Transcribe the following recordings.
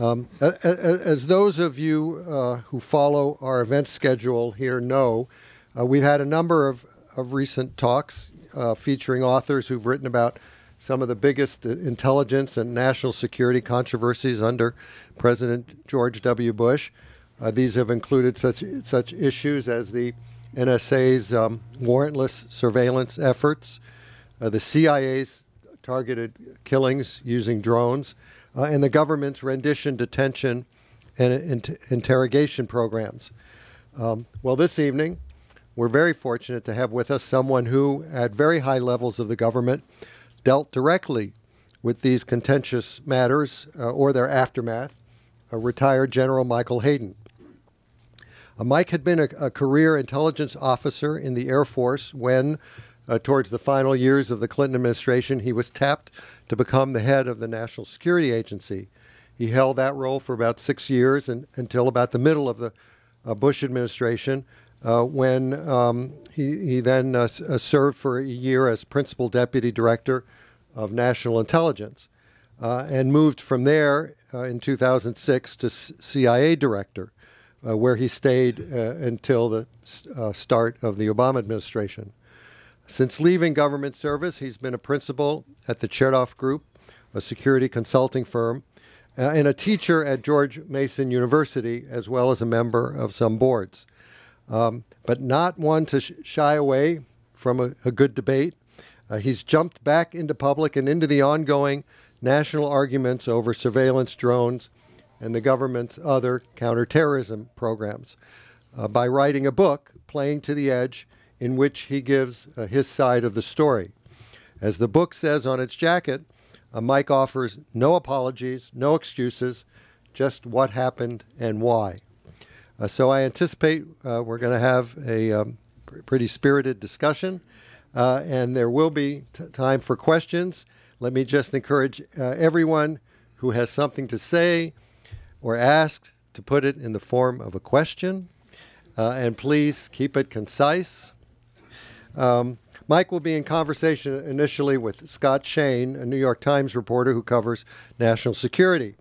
As those of you who follow our event schedule here know, we've had a number of recent talks featuring authors who've written about some of the biggest intelligence and national security controversies under President George W. Bush. These have included such issues as the NSA's warrantless surveillance efforts, the CIA's targeted killings using drones, and the government's rendition, detention, and interrogation programs. Well, this evening, we're very fortunate to have with us someone who, at very high levels of the government, dealt directly with these contentious matters or their aftermath, retired General Michael Hayden. Mike had been a career intelligence officer in the Air Force when, towards the final years of the Clinton administration, he was tapped to become the head of the National Security Agency. He held that role for about 6 years and, until about the middle of the Bush administration, when he then served for a year as Principal Deputy Director of National Intelligence and moved from there in 2006 to CIA Director, where he stayed until the start of the Obama administration. Since leaving government service, he's been a principal at the Chertoff Group, a security consulting firm, and a teacher at George Mason University, as well as a member of some boards. But not one to shy away from a good debate. He's jumped back into public and into the ongoing national arguments over surveillance drones and the government's other counterterrorism programs by writing a book, Playing to the Edge, in which he gives his side of the story. As the book says on its jacket, Mike offers no apologies, no excuses, just what happened and why. So I anticipate we're going to have a pretty spirited discussion, and there will be time for questions. Let me just encourage everyone who has something to say or ask to put it in the form of a question, and please keep it concise. Mike will be in conversation initially with Scott Shane, a New York Times reporter who covers national security.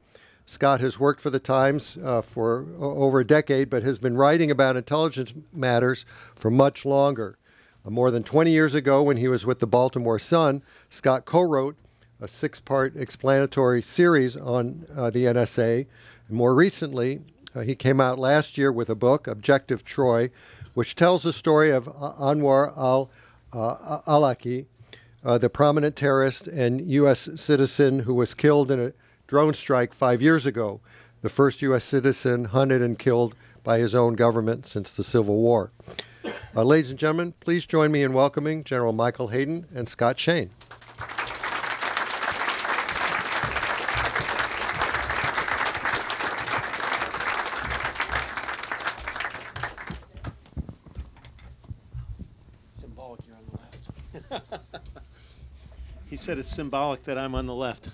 Scott has worked for the Times for over a decade, but has been writing about intelligence matters for much longer. More than 20 years ago, when he was with the Baltimore Sun, Scott co-wrote a six-part explanatory series on the NSA. And more recently, he came out last year with a book, Objective Troy, which tells the story of Anwar al-Awlaki, the prominent terrorist and U.S. citizen who was killed in a drone strike 5 years ago, the first U.S. citizen hunted and killed by his own government since the Civil War. Ladies and gentlemen, please join me in welcoming General Michael Hayden and Scott Shane. Symbolic, you're on the left. He said it's symbolic that I'm on the left.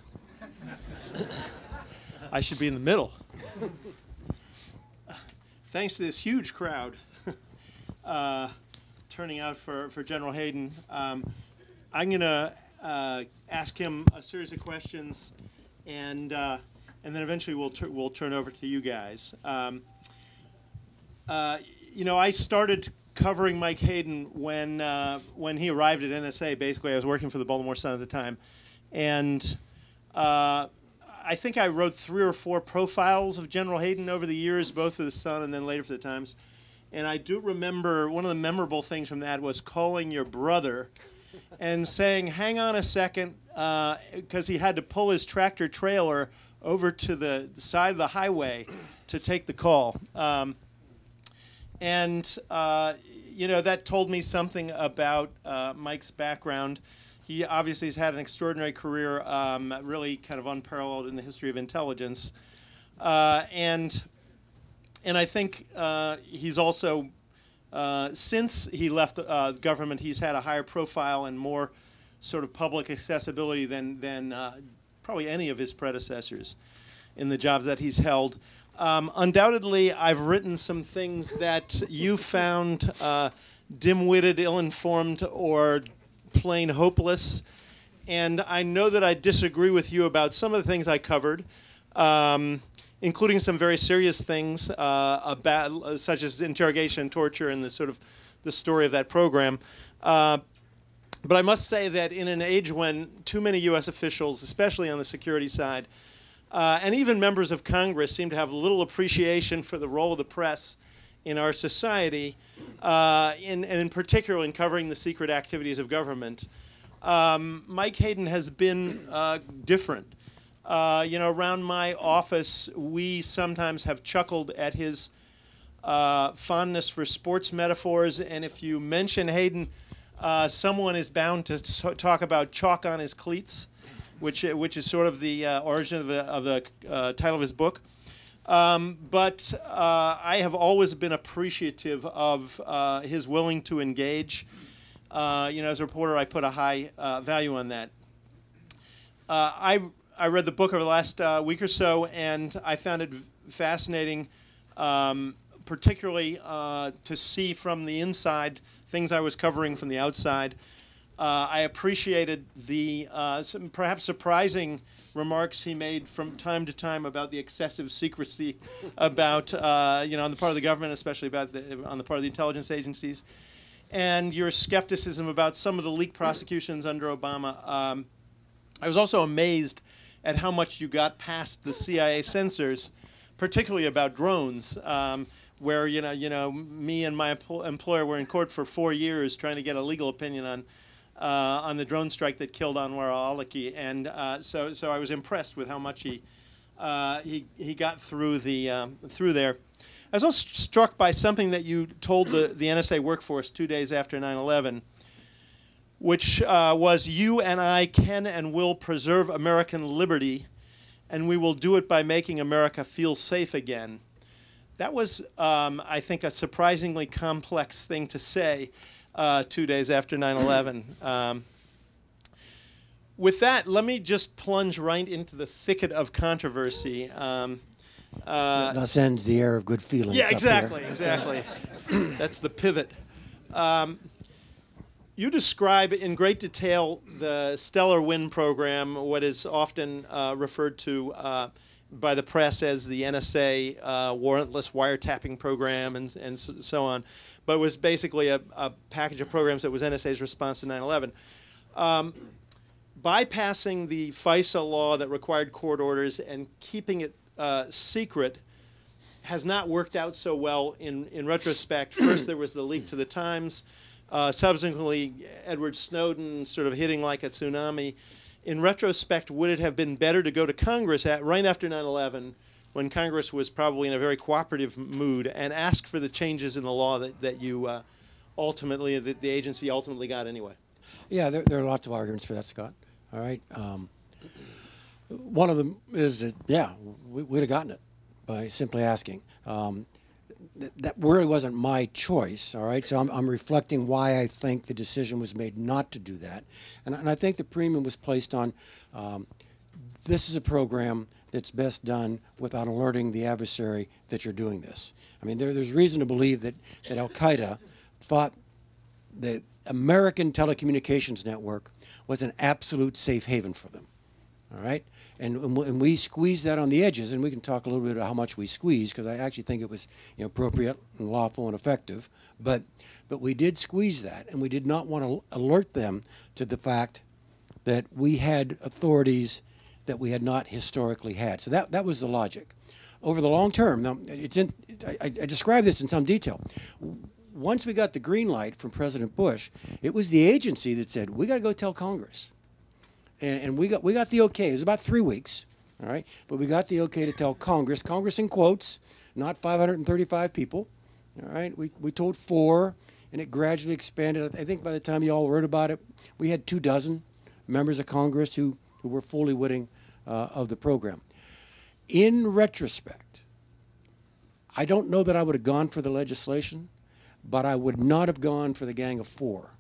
I should be in the middle. Thanks to this huge crowd turning out for General Hayden, I'm going to ask him a series of questions, and then eventually we'll turn over to you guys. You know, I started covering Mike Hayden when he arrived at NSA. Basically, I was working for the Baltimore Sun at the time, and I think I wrote 3 or 4 profiles of General Hayden over the years, both for the Sun and then later for the Times. And I do remember one of the memorable things from that was calling your brother and saying, hang on a second, because he had to pull his tractor trailer over to the side of the highway to take the call. You know, that told me something about Mike's background. He obviously has had an extraordinary career, really kind of unparalleled in the history of intelligence. And I think he's also, since he left the government, he's had a higher profile and more sort of public accessibility than probably any of his predecessors in the jobs that he's held. Undoubtedly, I've written some things that you found dim-witted, ill-informed, or plain hopeless, and I know that I disagree with you about some of the things I covered, including some very serious things about, such as interrogation, torture, and the sort of the story of that program. But I must say that in an age when too many U.S. officials, especially on the security side, and even members of Congress seem to have little appreciation for the role of the press in our society, and in particular in covering the secret activities of government, Mike Hayden has been different. You know, around my office, we sometimes have chuckled at his fondness for sports metaphors, and if you mention Hayden, someone is bound to talk about chalk on his cleats, which is sort of the origin of the title of his book. But I have always been appreciative of his willing to engage. You know, as a reporter, I put a high value on that. I read the book over the last week or so, and I found it fascinating, particularly to see from the inside things I was covering from the outside. I appreciated the some perhaps surprising remarks he made from time to time about the excessive secrecy about, you know, on the part of the government, especially about the, on the part of the intelligence agencies, and your skepticism about some of the leak prosecutions under Obama. I was also amazed at how much you got past the CIA censors, particularly about drones, where you know, me and my employer were in court for 4 years trying to get a legal opinion on the drone strike that killed Anwar al-Awlaki, and so I was impressed with how much he got through the through there. I was also struck by something that you told the NSA workforce 2 days after 9/11. Which was, you and I can and will preserve American liberty, and we will do it by making America feel safe again. That was, I think, a surprisingly complex thing to say 2 days after 9/11. With that, let me just plunge right into the thicket of controversy. Thus ends the air of good feelings. Yeah, exactly, exactly. That's the pivot. You describe in great detail the Stellar Wind program, what is often referred to by the press as the NSA warrantless wiretapping program, and so on, but it was basically a package of programs that was NSA's response to 9/11. Bypassing the FISA law that required court orders and keeping it secret has not worked out so well in retrospect. First, there was the leak to the Times. Subsequently, Edward Snowden sort of hitting like a tsunami. In retrospect, would it have been better to go to Congress right after 9/11, when Congress was probably in a very cooperative mood, and ask for the changes in the law that you ultimately, that the agency ultimately got anyway? Yeah, there are lots of arguments for that, Scott. All right. One of them is that, yeah, we'd have gotten it by simply asking. That really wasn't my choice, all right? So I'm reflecting why I think the decision was made not to do that. And I think the premium was placed on this is a program that's best done without alerting the adversary that you're doing this. I mean, there's reason to believe that Al-Qaeda thought the American telecommunications network was an absolute safe haven for them, all right? And we squeezed that on the edges, and we can talk a little bit about how much we squeezed, because I actually think it was, you know, appropriate and lawful and effective. But we did squeeze that, and we did not want to alert them to the fact that we had authorities that we had not historically had. So that was the logic. Over the long term, now I describe this in some detail. Once we got the green light from President Bush, it was the agency that said, we got to go tell Congress. And we got the okay. It was about 3 weeks, all right? But we got the okay to tell Congress, Congress in quotes, not 535 people, all right? We told 4, and it gradually expanded. I think by the time you all heard about it, we had 24 members of Congress who were fully witting of the program. In retrospect, I don't know that I would have gone for the legislation, but I would not have gone for the Gang of 4.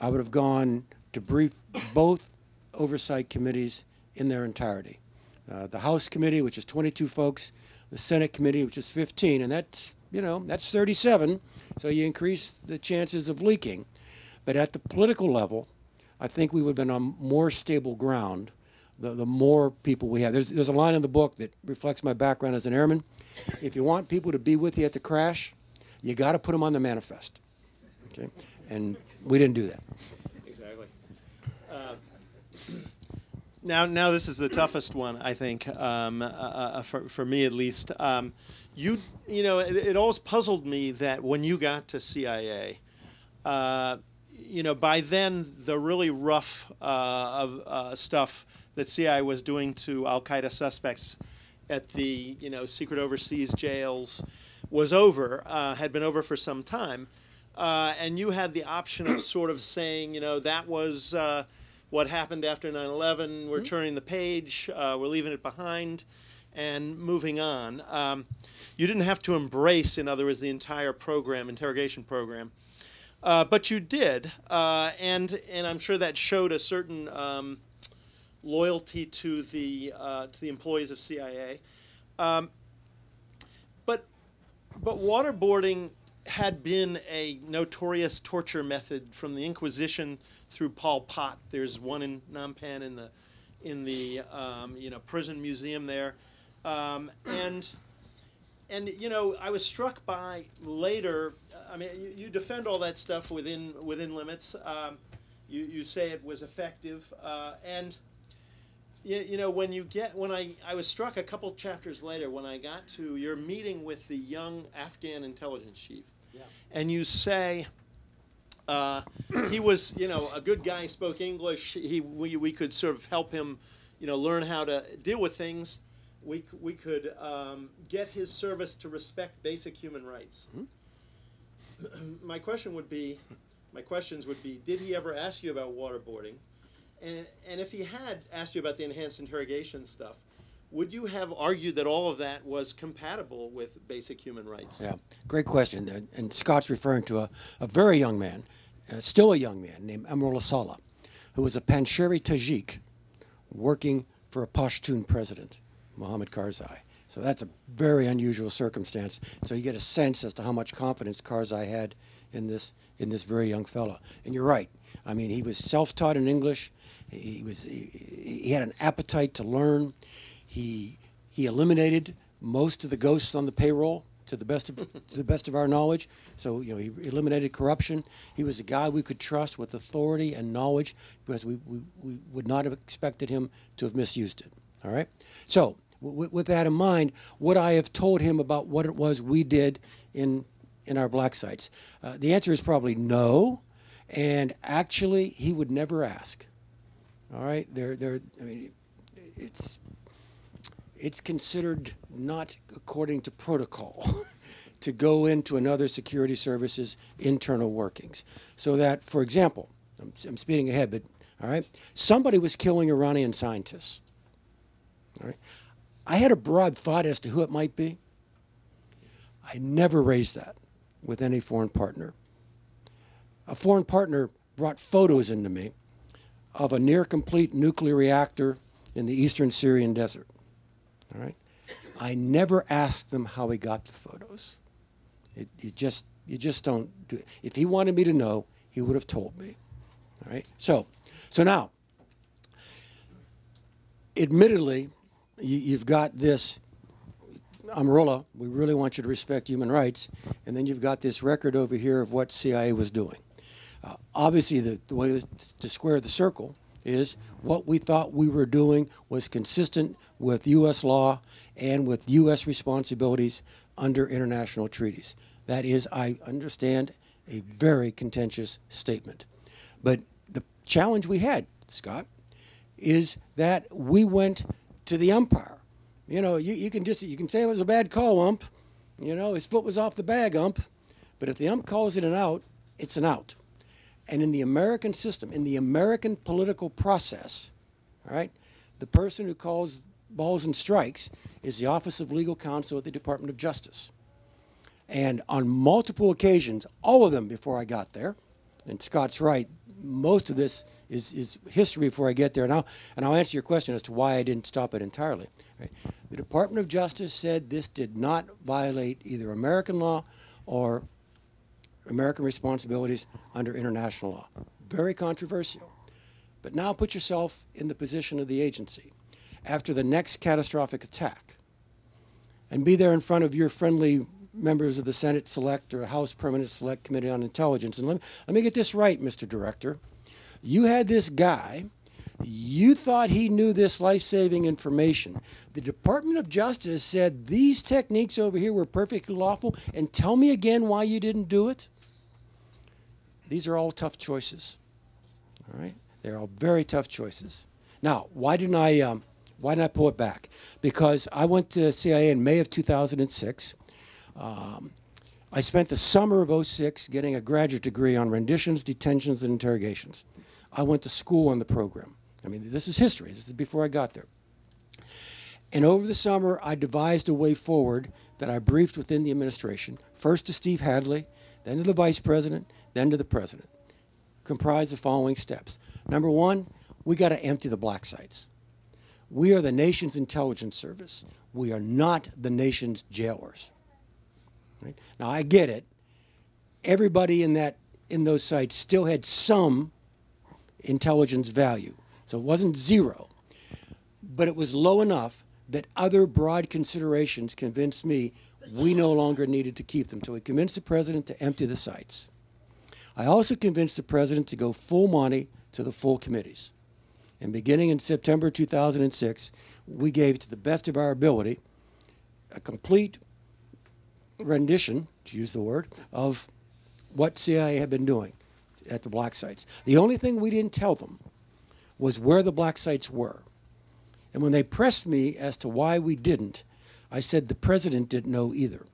I would have gone to brief both oversight committees in their entirety. The House committee, which is 22 folks, the Senate committee, which is 15, and that's, you know, that's 37, so you increase the chances of leaking. But at the political level, I think we would have been on more stable ground the more people we have. There's a line in the book that reflects my background as an airman. If you want people to be with you at the crash, you got to put them on the manifest. Okay? And we didn't do that. Exactly. Now this is the toughest one, I think, for me at least. You know, it always puzzled me that when you got to CIA, you know, by then the really rough stuff that CIA was doing to Al-Qaeda suspects at the, you know, secret overseas jails was over, had been over for some time. And you had the option of sort of saying, you know, that was what happened after 9/11. We're turning the page. We're leaving it behind and moving on. You didn't have to embrace, in other words, the entire program, interrogation program. But you did. And I'm sure that showed a certain loyalty to the employees of CIA. But waterboarding had been a notorious torture method from the Inquisition through Pol Pot. There's one in Phnom Penh in the you know, prison museum there, and you know, I was struck by later. I mean, you defend all that stuff within limits. You say it was effective, and you know, when I was struck a couple chapters later when I got to your meeting with the young Afghan intelligence chief. Yeah. And you say he was, you know, a good guy, spoke English, we could sort of help him, you know, learn how to deal with things. We could get his service to respect basic human rights. Mm-hmm. My questions would be, did he ever ask you about waterboarding? And if he had asked you about the enhanced interrogation stuff, would you have argued that all of that was compatible with basic human rights? Yeah, great question. And Scott's referring to a very young man, still a young man, named Amrullah Saleh, who was a Panjshiri Tajik working for a Pashtun president, Mohammad Karzai. So that's a very unusual circumstance. So you get a sense as to how much confidence Karzai had in this very young fellow. And you're right. I mean, he was self-taught in English. He had an appetite to learn. He eliminated most of the ghosts on the payroll to the best of our knowledge. So, you know, he eliminated corruption. He was a guy we could trust with authority and knowledge, because we would not have expected him to have misused it. All right? So with that in mind, would I have told him about what it was we did in our black sites? The answer is probably no. And actually, he would never ask. All right, I mean, it's considered not according to protocol to go into another security service's internal workings. So that, for example, I'm speeding ahead, but all right, somebody was killing Iranian scientists. All right, I had a broad thought as to who it might be. I never raised that with any foreign partner. A foreign partner brought photos into me of a near-complete nuclear reactor in the eastern Syrian desert. All right, I never asked them how he got the photos. You just don't do it. If he wanted me to know, he would have told me. All right. So now, admittedly, you've got this Amrullah. We really want you to respect human rights, and then you've got this record over here of what CIA was doing. Obviously, the way to square the circle is what we thought we were doing was consistent with U.S. law and with U.S. responsibilities under international treaties. That is, I understand, a very contentious statement. But the challenge we had, Scott, is that we went to the umpire. You know, you can say it was a bad call, ump. You know, his foot was off the bag, ump. But if the ump calls it an out, it's an out. And in the American system, in the American political process, all right, the person who calls balls and strikes is the Office of Legal Counsel at the Department of Justice. And on multiple occasions, all of them before I got there, and Scott's right, most of this is history before I get there. And I'll answer your question as to why I didn't stop it entirely. Right? The Department of Justice said this did not violate either American law or American responsibilities under international law. Very controversial. But now put yourself in the position of the agency after the next catastrophic attack and be there in front of your friendly members of the Senate Select or House Permanent Select Committee on Intelligence. And let me get this right, Mr. Director. You had this guy, you thought he knew this life-saving information. The Department of Justice said these techniques over here were perfectly lawful, and tell me again why you didn't do it. These are all tough choices, all right? They're all very tough choices. Now, why didn't I pull it back? Because I went to CIA in May of 2006. I spent the summer of '06 getting a graduate degree on renditions, detentions, and interrogations. I went to school on the program. I mean, this is history. This is before I got there. And over the summer, I devised a way forward that I briefed within the administration, first to Steve Hadley, then to the vice president, then to the president, comprised the following steps. Number one, we got to empty the black sites. We are the nation's intelligence service. We are not the nation's jailers. Right? Now, I get it. Everybody in those sites still had some intelligence value. So it wasn't zero. But it was low enough that other broad considerations convinced me we no longer needed to keep them. So we convinced the president to empty the sites. I also convinced the president to go full Monty to the full committees. And beginning in September 2006, we gave, to the best of our ability, a complete rendition, to use the word, of what CIA had been doing at the black sites. The only thing we didn't tell them was where the black sites were. And when they pressed me as to why we didn't, I said the president didn't know either.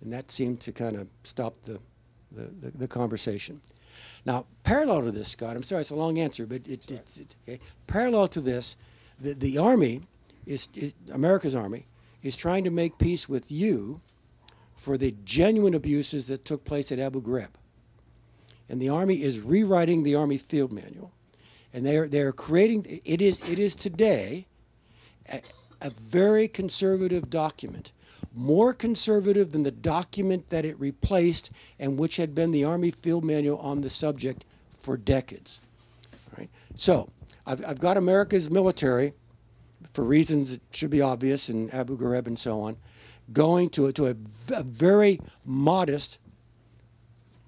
And that seemed to kind of stop the conversation. Now, parallel to this, Scott, I'm sorry, it's a long answer, but it's okay. Parallel to this, the Army, America's Army, is trying to make peace with you for the genuine abuses that took place at Abu Ghraib. And the Army is rewriting the Army Field Manual. And they are creating, it is today a very conservative document, more conservative than the document that it replaced and which had been the Army Field Manual on the subject for decades. All right. So I've got America's military, for reasons that should be obvious in Abu Ghraib and so on, going to a very modest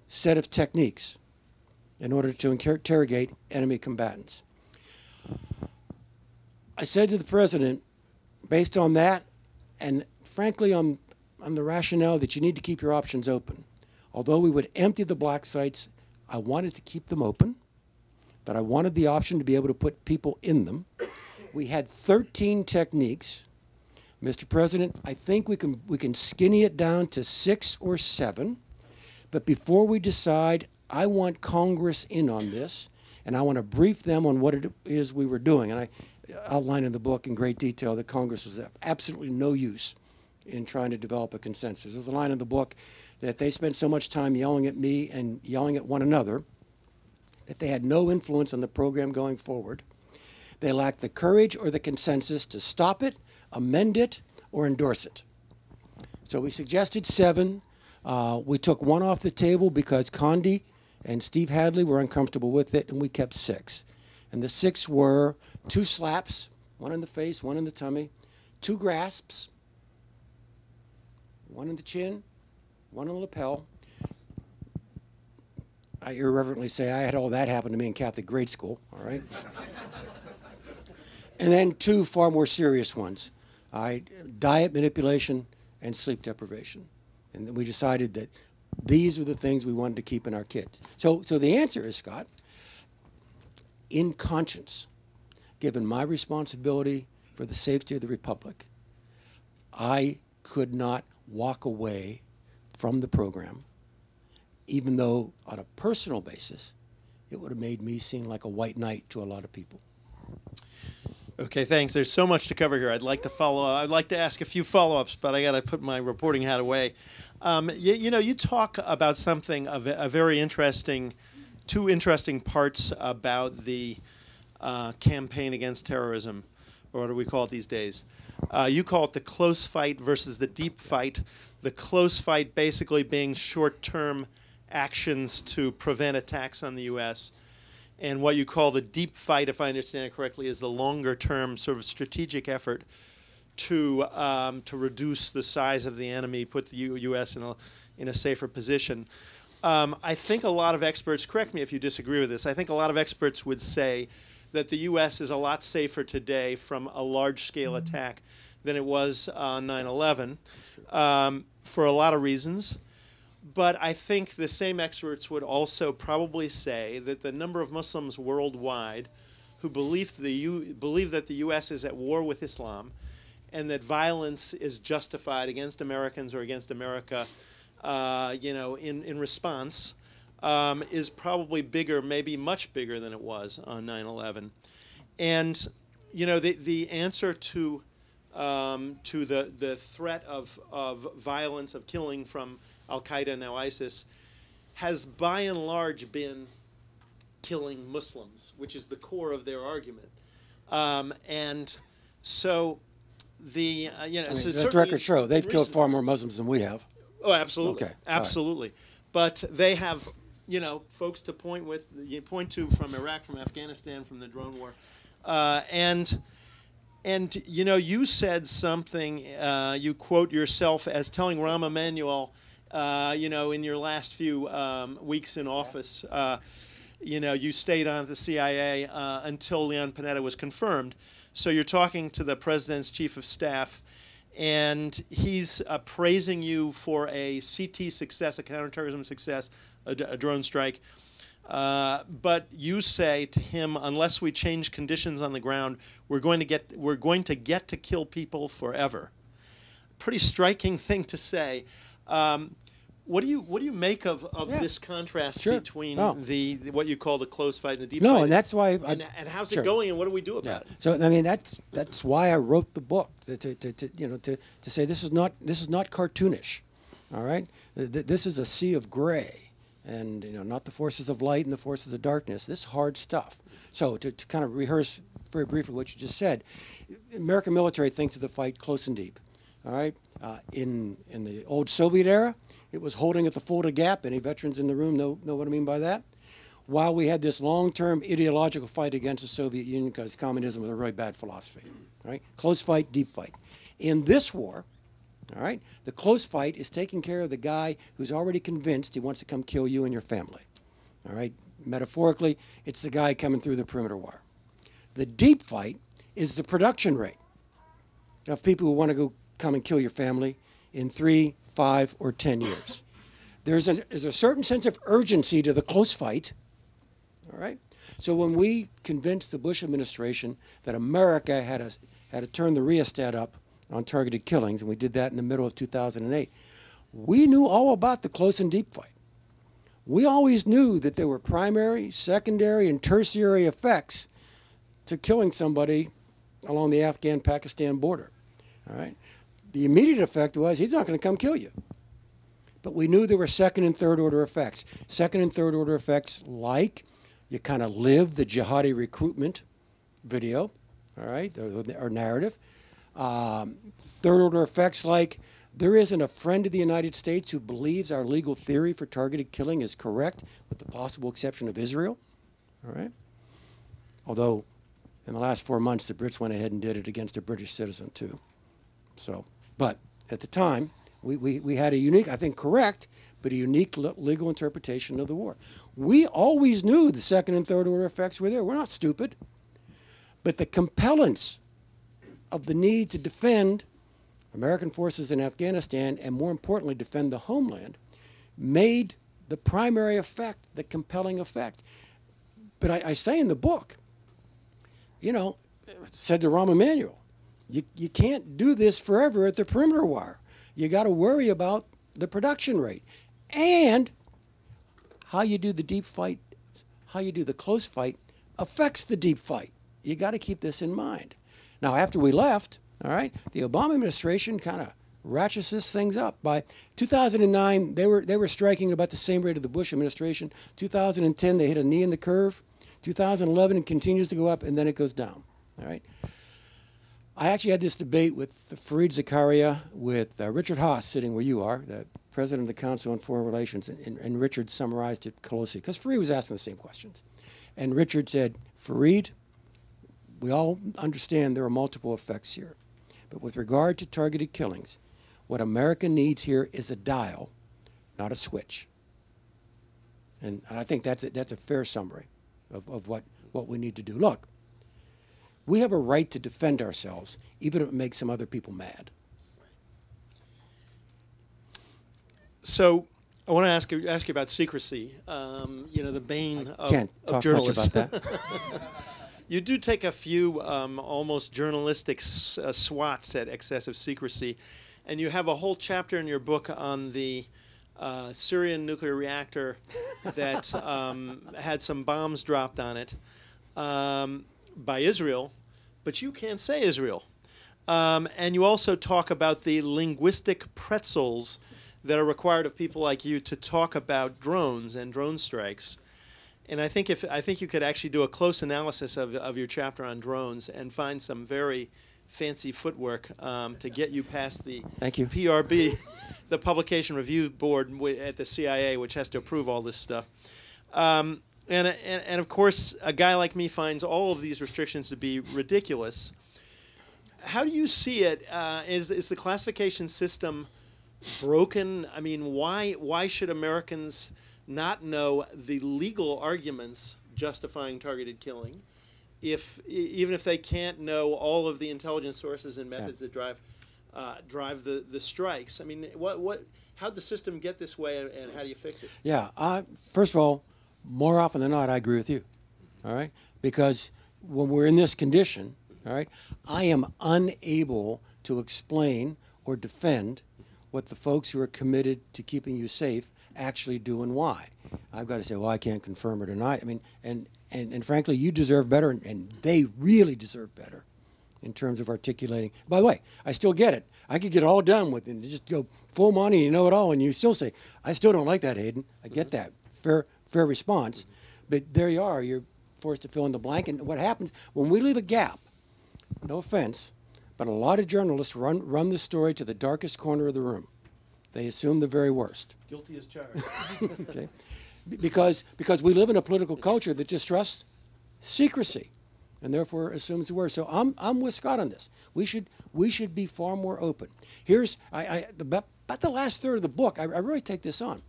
set of techniques in order to interrogate enemy combatants. I said to the president, based on that, and frankly on the rationale that you need to keep your options open, although we would empty the black sites, I wanted to keep them open, but I wanted the option to be able to put people in them. We had 13 techniques. Mr. President, I think we can skinny it down to 6 or 7. But before we decide, I want Congress in on this, and I want to brief them on what it is we were doing. And I outline in the book in great detail that Congress was absolutely no use in trying to develop a consensus. There's a line in the book that they spent so much time yelling at me and yelling at one another that they had no influence on the program going forward. They lacked the courage or the consensus to stop it, amend it, or endorse it. So we suggested 7. We took 1 off the table because Condi and Steve Hadley were uncomfortable with it, and we kept 6. And the 6 were 2 slaps, 1 in the face, 1 in the tummy, 2 grasps, 1 in the chin, 1 in the lapel. I irreverently say I had all that happen to me in Catholic grade school, all right? And then 2 far more serious ones, diet manipulation and sleep deprivation. And we decided that these were the things we wanted to keep in our kit. So the answer is, Scott, in conscience, given my responsibility for the safety of the Republic, I could not walk away from the program, even though on a personal basis, it would have made me seem like a white knight to a lot of people. Okay, thanks. There's so much to cover here. I'd like to ask a few follow-ups, but I got to put my reporting hat away. You know, you talk about something of a very interesting, 2 interesting parts about the campaign against terrorism, or what do we call it these days? You call it the close fight versus the deep fight. The close fight basically being short-term actions to prevent attacks on the U.S. and what you call the deep fight, if I understand it correctly, is the longer-term sort of strategic effort to reduce the size of the enemy, put the U.S. in a safer position. I think a lot of experts, correct me if you disagree with this, I think a lot of experts would say that the U.S. is a lot safer today from a large-scale attack than it was on 9/11 for a lot of reasons. But I think the same experts would also probably say that the number of Muslims worldwide who believe that the U.S. is at war with Islam and that violence is justified against Americans or against America in response is probably bigger, maybe much bigger than it was on 9/11. And the answer to the threat of violence, of killing from Al-Qaeda, now ISIS, has by and large been killing Muslims, which is the core of their argument. And so the let records show they've killed far more Muslims than we have. Oh, absolutely, okay. Absolutely. Right. But they have, folks to point to from Iraq, from Afghanistan, from the drone war, and you said something. You quote yourself as telling Rahm Emanuel, in your last few weeks in office, you stayed on at the CIA until Leon Panetta was confirmed. So you're talking to the president's chief of staff, and he's praising you for a CT success, a counterterrorism success, a drone strike. But you say to him, unless we change conditions on the ground, we're going to get to kill people forever. Pretty striking thing to say. What do you make of this contrast between the what you call the close fight and the deep fight? No, and that's why. And how's it going, and what do we do about it? So I mean, that's why I wrote the book to say this is not cartoonish, all right? This is a sea of gray, and not the forces of light and the forces of darkness. This is hard stuff. So to kind of rehearse very briefly what you just said, American military thinks of the fight close and deep. All right. In the old Soviet era, it was holding at the folded gap. Any veterans in the room know what I mean by that. While we had this long-term ideological fight against the Soviet Union because communism was a really bad philosophy. All right. Close fight, deep fight. In this war, all right, the close fight is taking care of the guy who's already convinced he wants to come kill you and your family. All right. Metaphorically, it's the guy coming through the perimeter wire. The deep fight is the production rate of people who want to come and kill your family in 3, 5, or 10 years. There's a certain sense of urgency to the close fight, all right? So when we convinced the Bush administration that America had to turn the rheostat up on targeted killings, and we did that in the middle of 2008, we knew all about the close and deep fight. We always knew that there were primary, secondary, and tertiary effects to killing somebody along the Afghan-Pakistan border, all right? The immediate effect was he's not going to come kill you. But we knew there were second and third order effects. Second and third order effects like you kind of live the jihadi recruitment video, all right, or narrative. Third order effects like there isn't a friend of the United States who believes our legal theory for targeted killing is correct, with the possible exception of Israel, all right? Although in the last 4 months, the Brits went ahead and did it against a British citizen too, so. But at the time, we had a unique, I think correct, but a unique legal interpretation of the war. We always knew the second and third order effects were there. We're not stupid. But the compellence of the need to defend American forces in Afghanistan, and more importantly, defend the homeland, made the primary effect the compelling effect. But I say in the book, said to Rahm Emanuel, You can't do this forever at the perimeter wire. You got to worry about the production rate and how you do the deep fight, how you do the close fight affects the deep fight. You got to keep this in mind. Now, after we left, all right, the Obama administration kind of ratchets this things up. By 2009, they were striking about the same rate of the Bush administration. 2010, they hit a knee in the curve. 2011, it continues to go up, and then it goes down. All right. I actually had this debate with Fareed Zakaria, with Richard Haas sitting where you are, the president of the Council on Foreign Relations, and Richard summarized it closely, because Fareed was asking the same questions. And Richard said, Fareed, we all understand there are multiple effects here. But with regard to targeted killings, what America needs here is a dial, not a switch. And I think that's a fair summary of what we need to do. Look, we have a right to defend ourselves, even if it makes some other people mad. So I want to ask you about secrecy, you know, the bane of journalists. I can't talk much about that. You do take a few almost journalistic swats at excessive secrecy, and you have a whole chapter in your book on the Syrian nuclear reactor that had some bombs dropped on it by Israel, but you can't say Israel. And you also talk about the linguistic pretzels that are required of people like you to talk about drones and drone strikes. And I think you could actually do a close analysis of your chapter on drones and find some very fancy footwork to get you past the PRB, the Publication Review Board at the CIA, which has to approve all this stuff. And of course, a guy like me finds all of these restrictions to be ridiculous. How do you see it? Is the classification system broken? I mean, why should Americans not know the legal arguments justifying targeted killing, even if they can't know all of the intelligence sources and methods that drive the strikes? I mean, how'd the system get this way, and how do you fix it? Yeah, first of all, more often than not, I agree with you, all right? Because when we're in this condition, all right, I am unable to explain or defend what the folks who are committed to keeping you safe actually do and why. I've got to say, well, I can't confirm or deny. I mean, and frankly, you deserve better, and they really deserve better in terms of articulating. By the way, I still get it. I could get all done with it and just go full Monty, you know it all, and you still say, I still don't like that, Hayden. I get that. Fair response. But there you are. You're forced to fill in the blank. And what happens when we leave a gap, no offense, but a lot of journalists run the story to the darkest corner of the room. They assume the very worst. Guilty as charged. Okay. Because we live in a political culture that distrusts secrecy and therefore assumes the worst. So I'm with Scott on this. We should be far more open. Here's about the last third of the book, I really take this on.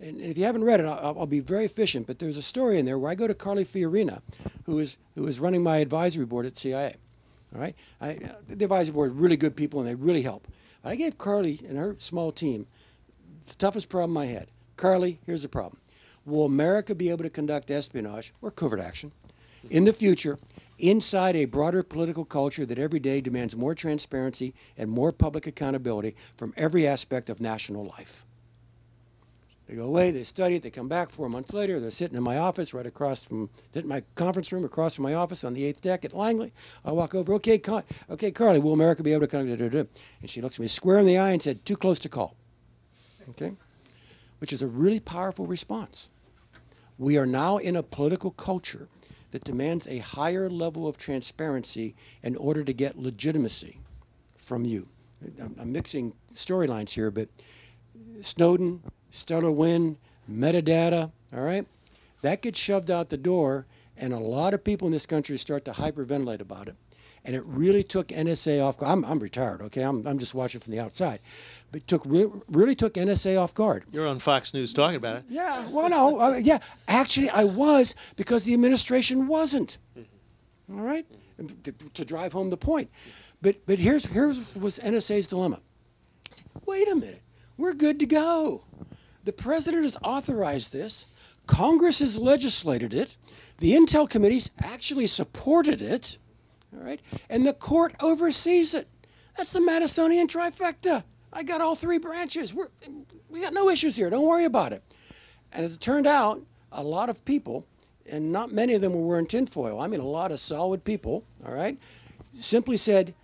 And if you haven't read it, I'll be very efficient, but there's a story in there where I go to Carly Fiorina, who is running my advisory board at CIA. All right? The advisory board are really good people and they really help. I gave Carly and her small team the toughest problem I had. Carly, here's the problem. Will America be able to conduct espionage or covert action in the future inside a broader political culture that every day demands more transparency and more public accountability from every aspect of national life? They go away, they study it, they come back 4 months later, they're sitting in my office right across from, sitting in my conference room across from my office on the 8th deck at Langley. I walk over, okay, Carly, will America be able to conduct it? And she looks me square in the eye and said, too close to call, okay? Which is a really powerful response. We are now in a political culture that demands a higher level of transparency in order to get legitimacy from you. I'm mixing storylines here, but Snowden, Stellar Wind, metadata, all right? That gets shoved out the door, and a lot of people in this country start to hyperventilate about it. And it really took NSA off guard. I'm retired, okay? I'm just watching from the outside. But it really took NSA off guard. You're on Fox News talking about it. Yeah, well, no, yeah. Actually, I was, because the administration wasn't, all right? To drive home the point. But here was NSA's dilemma. I said, wait a minute, we're good to go. The president has authorized this. Congress has legislated it. The Intel committees actually supported it. All right? And the court oversees it. That's the Madisonian trifecta. I got all three branches. We got no issues here. Don't worry about it. And as it turned out, a lot of people, and not many of them were wearing tinfoil, I mean a lot of solid people, all right, simply said,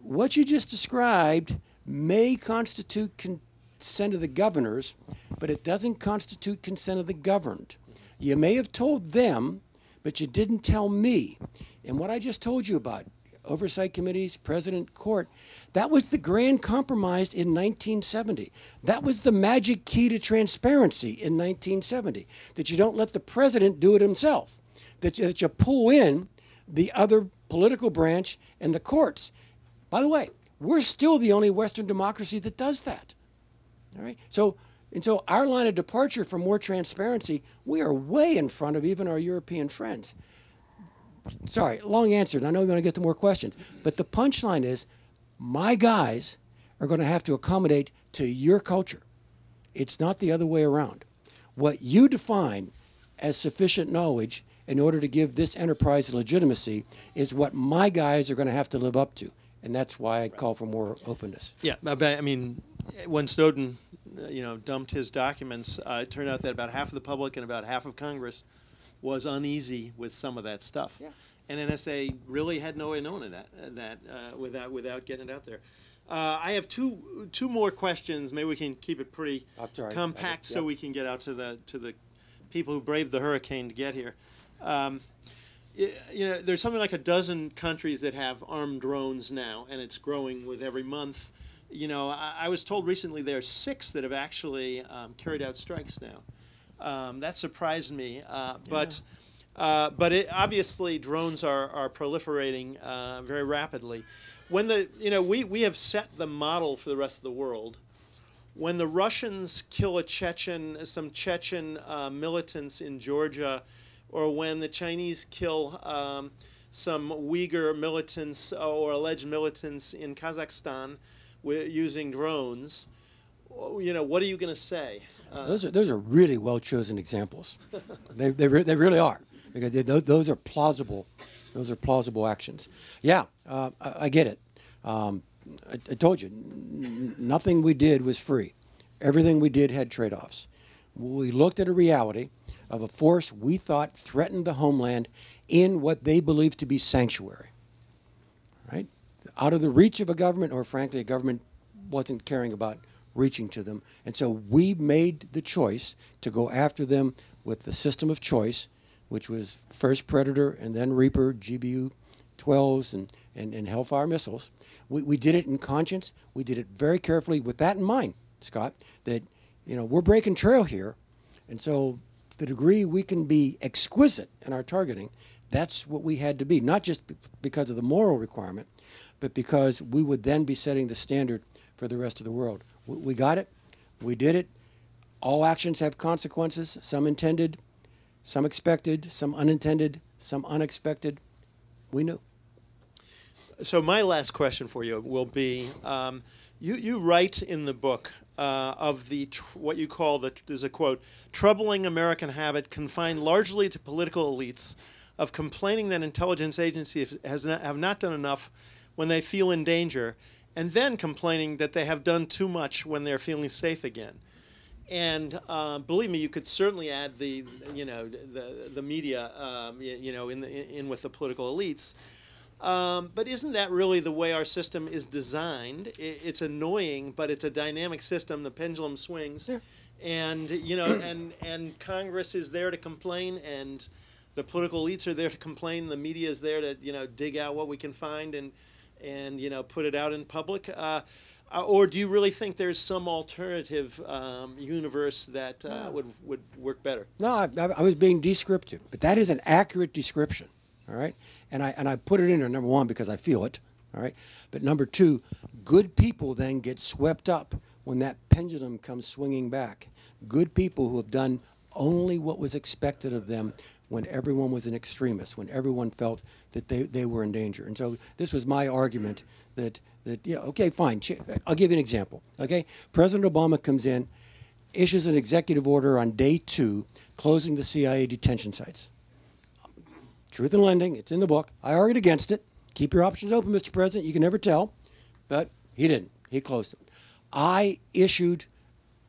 what you just described may constitute consent of the governors, but it doesn't constitute consent of the governed. You may have told them, but you didn't tell me. And what I just told you about, oversight committees, president, court, that was the grand compromise in 1970. That was the magic key to transparency in 1970, that you don't let the president do it himself. that you pull in the other political branch and the courts. By the way, we're still the only Western democracy that does that. All right? So our line of departure for more transparency, we are way in front of even our European friends. Sorry, long answer, and I know we want to get to more questions. But the punchline is, my guys are going to have to accommodate to your culture. It's not the other way around. What you define as sufficient knowledge in order to give this enterprise legitimacy is what my guys are going to have to live up to. And that's why I call for more openness. Yeah, I mean, when Snowden, you know, dumped his documents, it turned out that about half of the public and about half of Congress was uneasy with some of that stuff. Yeah. And NSA really had no way of knowing that, without getting it out there. I have two more questions. Maybe we can keep it pretty compact so we can get out to the people who braved the hurricane to get here. You know, there's something like a dozen countries that have armed drones now, and it's growing with every month. You know, I was told recently there are 6 that have actually carried out strikes now. That surprised me, but obviously drones are proliferating very rapidly. When we have set the model for the rest of the world. When the Russians kill a Chechen, some Chechen militants in Georgia, or when the Chinese kill some Uyghur militants or alleged militants in Kazakhstan using drones, you know, what are you going to say? Those are really well chosen examples. they really are, because those are plausible. Those are plausible actions. Yeah, I get it. I told you, nothing we did was free. Everything we did had trade-offs. We looked at a reality of a force we thought threatened the homeland in what they believed to be sanctuary, right? Out of the reach of a government, or frankly, a government wasn't caring about reaching to them. And so we made the choice to go after them with the system of choice, which was first Predator and then Reaper, GBU-12s and Hellfire missiles. We did it in conscience. We did it very carefully with that in mind, Scott, that, you know, we're breaking trail here. And so to the degree we can be exquisite in our targeting, that's what we had to be, not just because of the moral requirement, but because we would then be setting the standard for the rest of the world. We got it. We did it. All actions have consequences, some intended, some expected, some unintended, some unexpected. We knew. So my last question for you will be, you write in the book of the what you call, there's a quote, troubling American habit confined largely to political elites of complaining that intelligence agencies have not done enough when they feel in danger, and then complaining that they have done too much when they're feeling safe again. And believe me, you could certainly add the, you know, the media, you know, in with the political elites. But isn't that really the way our system is designed? It's annoying, but it's a dynamic system. The pendulum swings, yeah. And you know, and Congress is there to complain, and the political elites are there to complain. The media is there to, you know, dig out what we can find and you know, put it out in public. Or do you really think there's some alternative universe that would work better? No, I was being descriptive, but that is an accurate description, all right? And I put it in there, number one, because I feel it, all right? But number two, good people then get swept up when that pendulum comes swinging back. Good people who have done only what was expected of them when everyone was an extremist, when everyone felt that they were in danger. And so this was my argument that yeah, okay, fine. I'll give you an example, okay? President Obama comes in, issues an executive order on day 2, closing the CIA detention sites. Truth in lending, it's in the book. I argued against it. Keep your options open, Mr. President. You can never tell. But he didn't. He closed them. I issued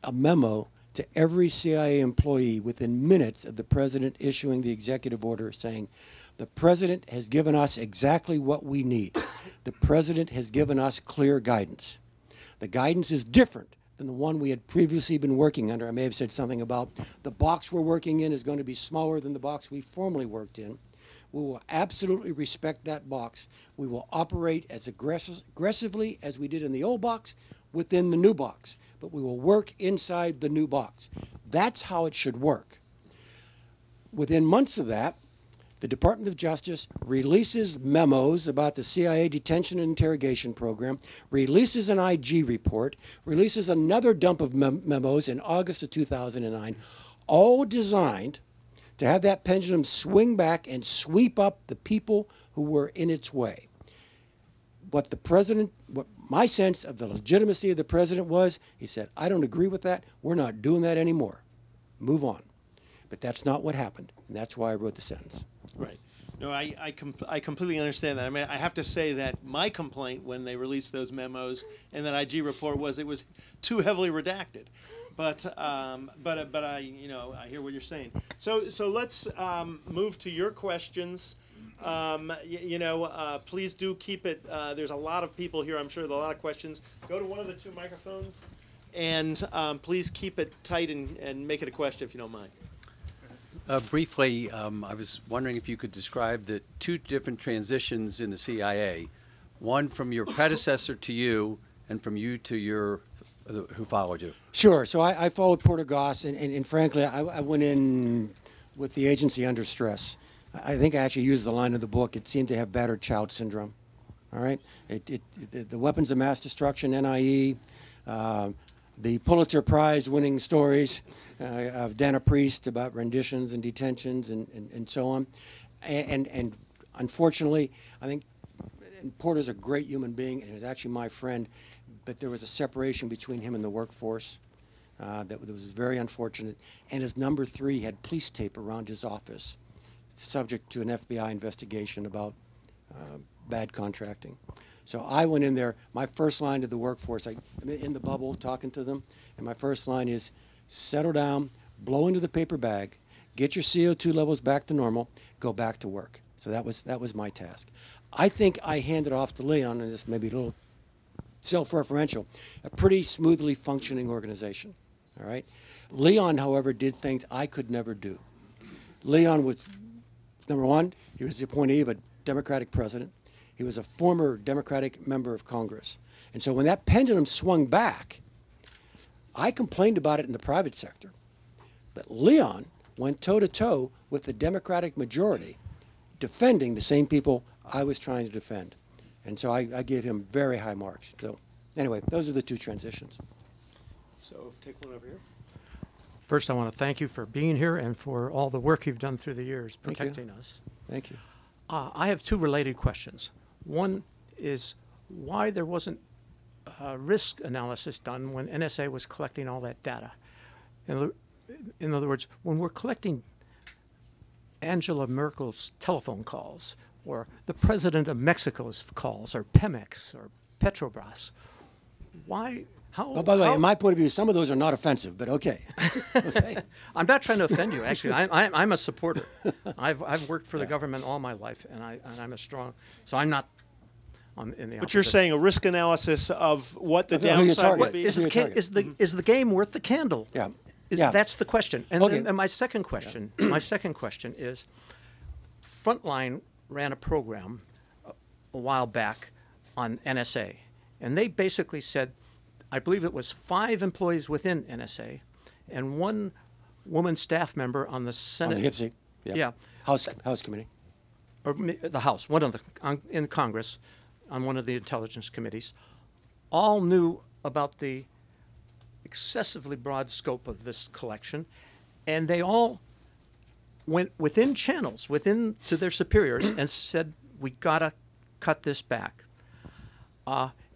a memo to every CIA employee within minutes of the president issuing the executive order saying, the president has given us exactly what we need. The president has given us clear guidance. The guidance is different than the one we had previously been working under. I may have said something about the box we're working in is going to be smaller than the box we formerly worked in. We will absolutely respect that box. We will operate as aggressively as we did in the old box within the new box, but we will work inside the new box. That's how it should work. Within months of that, the Department of Justice releases memos about the CIA detention and interrogation program, releases an IG report, releases another dump of memos in August of 2009, all designed to have that pendulum swing back and sweep up the people who were in its way. What the president, what my sense of the legitimacy of the president was, he said, I don't agree with that. We're not doing that anymore. Move on. But that's not what happened, and that's why I wrote the sentence. Right. No, I completely understand that. I mean, I have to say that my complaint when they released those memos and that IG report was it was too heavily redacted. But I, you know, I hear what you're saying. So let's move to your questions. Please do keep it. There's a lot of people here. I'm sure there are a lot of questions. Go to one of the two microphones, and please keep it tight and make it a question if you don't mind. Briefly, I was wondering if you could describe the two different transitions in the CIA, one from your predecessor to you and from you to your who followed you. Sure. So I followed Porter Goss, and frankly, I went in with the agency under stress. I think I actually used the line of the book, it seemed to have battered child syndrome. All right? The weapons of mass destruction, NIE, the Pulitzer Prize winning stories of Dana Priest about renditions and detentions and so on. And unfortunately, I think Porter's a great human being and is actually my friend, but there was a separation between him and the workforce that was very unfortunate. And his number 3 had police tape around his office, subject to an FBI investigation about bad contracting. So I went in there, my first line to the workforce, I'm in the bubble talking to them, and my first line is, settle down, blow into the paper bag, get your CO2 levels back to normal, go back to work. So that was my task. I think I handed off to Leon, and this may be a little self-referential, a pretty smoothly functioning organization, all right? Leon, however, did things I could never do. Leon was, number 1, he was the appointee of a Democratic president. He was a former Democratic member of Congress. And so when that pendulum swung back, I complained about it in the private sector. But Leon went toe-to-toe with the Democratic majority, defending the same people I was trying to defend. And so I gave him very high marks. So anyway, those are the two transitions. So take one over here. First, I want to thank you for being here and for all the work you've done through the years protecting us. Thank you. I have two related questions. One is why there wasn't risk analysis done when NSA was collecting all that data. In other words, when we're collecting Angela Merkel's telephone calls or the president of Mexico's calls or Pemex or Petrobras, why? But by the way, in my point of view, some of those are not offensive, but okay. Okay. I'm not trying to offend you, actually. I'm a supporter. I've worked for the government all my life, and I'm a strong, so I'm not in the opposite. But you're saying a risk analysis of what the downside would be? Is the game worth the candle? Yeah. That's the question. And, and my second question, my second question is, Frontline ran a program a while back on NSA, and they basically said, I believe it was 5 employees within NSA and 1 woman staff member on the Senate. On the HPSI, House Committee. Or the House, in Congress, on one of the intelligence committees, all knew about the excessively broad scope of this collection, and they all went within channels, within to their superiors, and said, we gotta cut this back.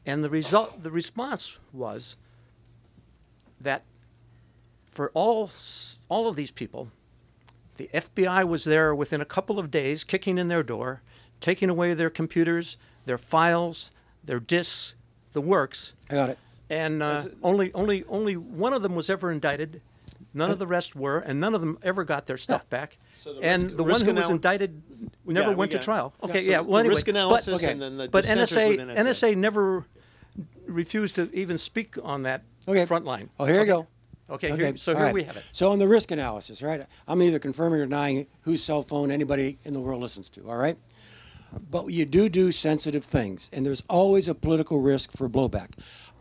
And the response was that for all of these people, the FBI was there within a couple of days, kicking in their door, taking away their computers, their files, their disks, the works. I got it. And only one of them was ever indicted. None of the rest were, and none of them ever got their stuff back. So the one who was indicted never went to trial. Okay, so well, anyway. Risk analysis and then the NSA never refused to even speak on that front line. Oh, here you go. Okay, here we have it. So on the risk analysis, right, I'm either confirming or denying whose cell phone anybody in the world listens to, all right? But you do sensitive things, and there's always a political risk for blowback.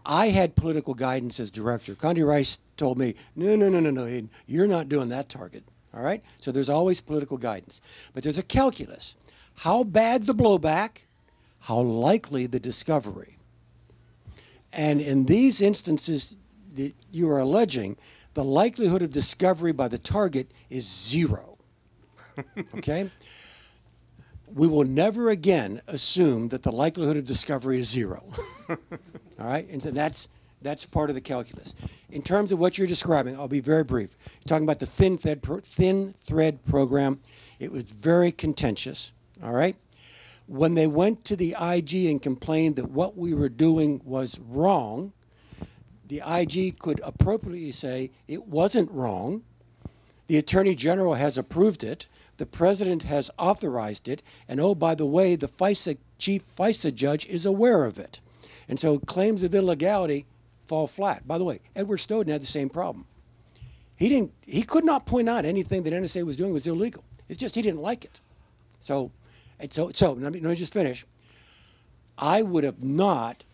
I had political guidance as director. Condi Rice told me, no, Hayden, you're not doing that target. All right? So there's always political guidance. But there's a calculus. How bad the blowback, how likely the discovery. And in these instances that you are alleging, the likelihood of discovery by the target is zero. Okay? We will never again assume that the likelihood of discovery is zero. All right? And that's part of the calculus. In terms of what you're describing, I'll be very brief. You're talking about the thin thread program. It was very contentious. All right? When they went to the IG and complained that what we were doing was wrong, the IG could appropriately say it wasn't wrong. The Attorney General has approved it. The President has authorized it. And oh, by the way, the chief FISA judge is aware of it. And so claims of illegality fall flat. By the way, Edward Snowden had the same problem. He could not point out anything that NSA was doing was illegal. It's just he didn't like it. So let me just finish. I would have not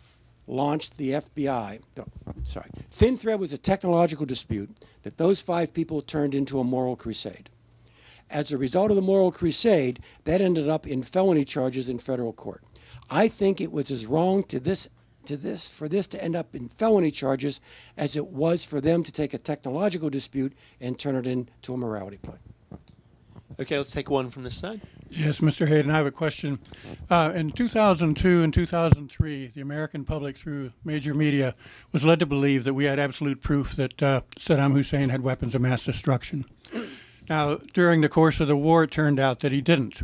launched the FBI. No, sorry. Thin Thread was a technological dispute that those five people turned into a moral crusade. As a result of the moral crusade, that ended up in felony charges in federal court. I think it was as wrong for this to end up in felony charges as it was for them to take a technological dispute and turn it into a morality play. Okay, let's take one from this side. Yes, Mr. Hayden, I have a question. In 2002 and 2003, the American public, through major media, was led to believe that we had absolute proof that Saddam Hussein had weapons of mass destruction. Now, during the course of the war, it turned out that he didn't.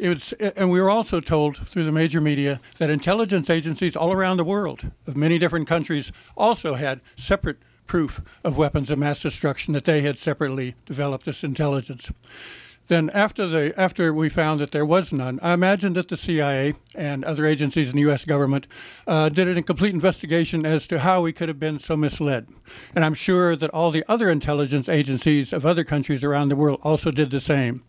And we were also told through the major media that intelligence agencies all around the world of many different countries also had separate proof of weapons of mass destruction, that they had separately developed this intelligence. Then after we found that there was none, I imagine that the CIA and other agencies in the U.S. government did a complete investigation as to how we could have been so misled. And I'm sure that all the other intelligence agencies of other countries around the world also did the same.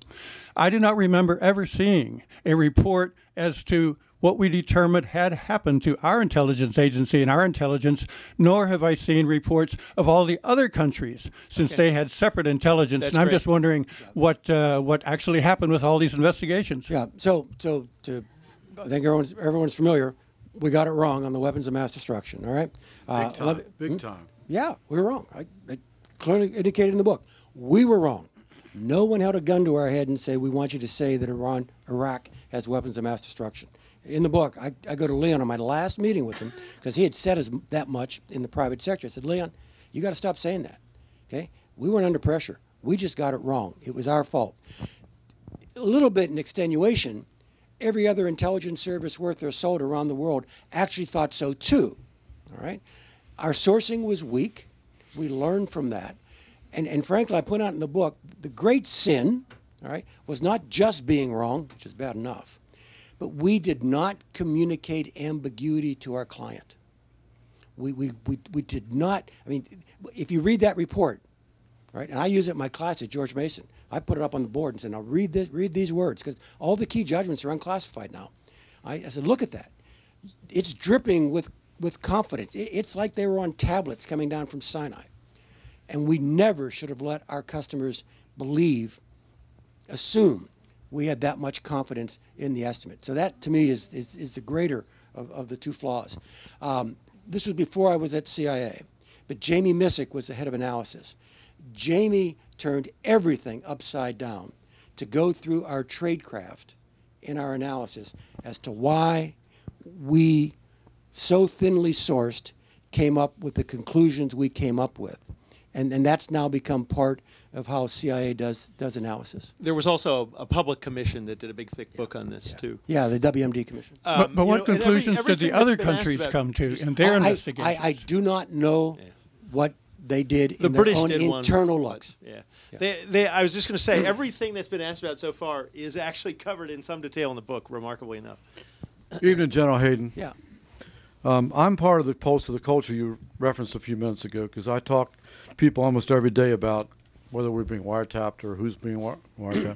I do not remember ever seeing a report as to what we determined had happened to our intelligence agency and our intelligence, nor have I seen reports of all the other countries, since they had separate intelligence. That's and I'm great. Just wondering what actually happened with all these investigations. Yeah, so I think everyone's familiar. We got it wrong on the weapons of mass destruction, all right? Big time. Yeah, we were wrong. I clearly indicated in the book. We were wrong. No one held a gun to our head and said, we want you to say that Iraq has weapons of mass destruction. In the book, I go to Leon on my last meeting with him because he had said that much in the private sector. I said, Leon, you got to stop saying that. Okay? We weren't under pressure. We just got it wrong. It was our fault. A little bit in extenuation, every other intelligence service worth their salt around the world actually thought so too. All right? Our sourcing was weak. We learned from that. And frankly, I point out in the book, the great sin, all right, was not just being wrong, which is bad enough. But we did not communicate ambiguity to our client. We did not, I mean, if you read that report, right, and I use it in my class at George Mason, I put it up on the board and said, now read these words, because all the key judgments are unclassified now. I said, look at that. It's dripping with confidence. It's like they were on tablets coming down from Sinai. And we never should have let our customers assume we had that much confidence in the estimate. So that, to me, is the greater of the two flaws. This was before I was at CIA, but Jamie Missick was the head of analysis. Jamie turned everything upside down to go through our tradecraft in our analysis as to why we, so thinly sourced, came up with the conclusions we came up with. And that's now become part of how CIA does analysis. There was also a public commission that did a big, thick book on this, too. Yeah, the WMD commission. But what conclusions did the other countries come to in their investigations? I do not know what they did in their own internal looks. Yeah. I was just going to say, everything that's been asked about so far is actually covered in some detail in the book, remarkably enough. Evening, General Hayden. Yeah. I'm part of the Pulse of the Culture you referenced a few minutes ago, because I talk to people almost every day about whether we're being wiretapped or who's being wiretapped.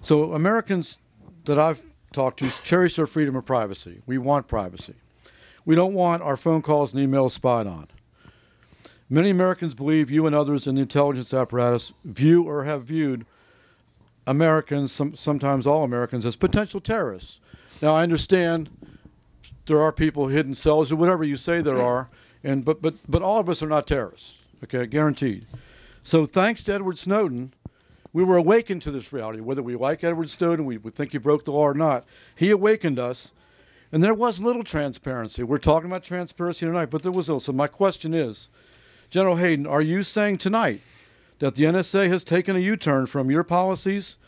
So Americans that I've talked to cherish their freedom of privacy. We want privacy. We don't want our phone calls and emails spied on. Many Americans believe you and others in the intelligence apparatus view or have viewed Americans, sometimes all Americans, as potential terrorists. Now, I understand there are people, hidden cells, or whatever you say there are, and but all of us are not terrorists, okay, guaranteed. So thanks to Edward Snowden, we were awakened to this reality. Whether we like Edward Snowden, we would think he broke the law or not, he awakened us, and there was little transparency. We're talking about transparency tonight, but there was little. So my question is, General Hayden, are you saying tonight that the NSA has taken a U-turn from your policies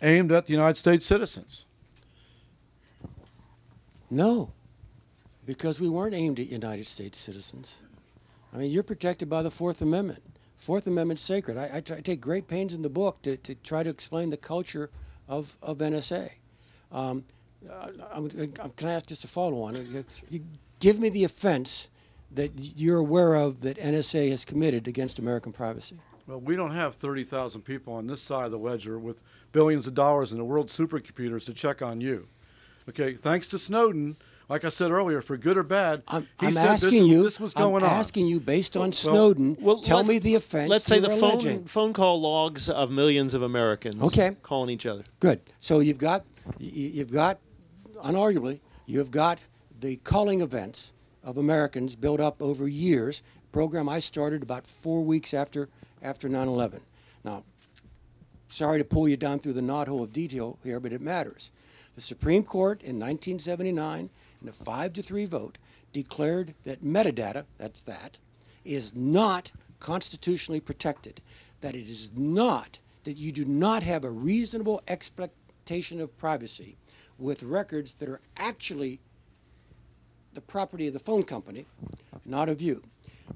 aimed at the United States citizens? No, because we weren't aimed at United States citizens. I mean, you're protected by the Fourth Amendment. Fourth Amendment's sacred. I take great pains in the book to try to explain the culture of NSA. Can I ask just a follow-on? Give me the offense that you're aware of that NSA has committed against American privacy. Well, we don't have 30,000 people on this side of the ledger with billions of dollars in the world's supercomputers to check on you. Okay, thanks to Snowden, like I said earlier, for good or bad, I'm asking you based on Snowden, tell me the offense. Let's say the phone call logs of millions of Americans calling each other. Good. So you've got unarguably, you've got the culling events of Americans built up over years. Program I started about 4 weeks after 9/11. Now, sorry to pull you down through the knothole of detail here, but it matters. The Supreme Court in 1979, in a 5-3 vote, declared that metadata, is not constitutionally protected, that it is not, that you do not have a reasonable expectation of privacy with records that are actually the property of the phone company, not of you,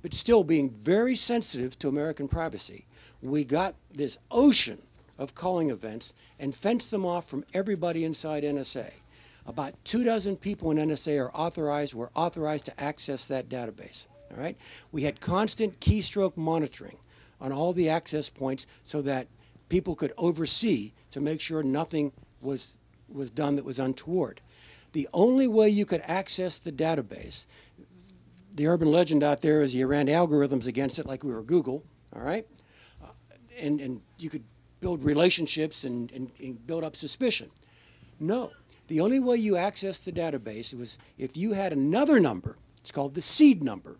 but still being very sensitive to American privacy. We got this ocean of calling events and fenced them off from everybody inside NSA. About 24 people in NSA were authorized to access that database, all right? We had constant keystroke monitoring on all the access points so that people could oversee to make sure nothing was done that was untoward. The only way you could access the database, the urban legend out there is you ran algorithms against it like we were Google, all right? And you could build relationships and build up suspicion. No, the only way you accessed the database was if you had another number, it's called the seed number,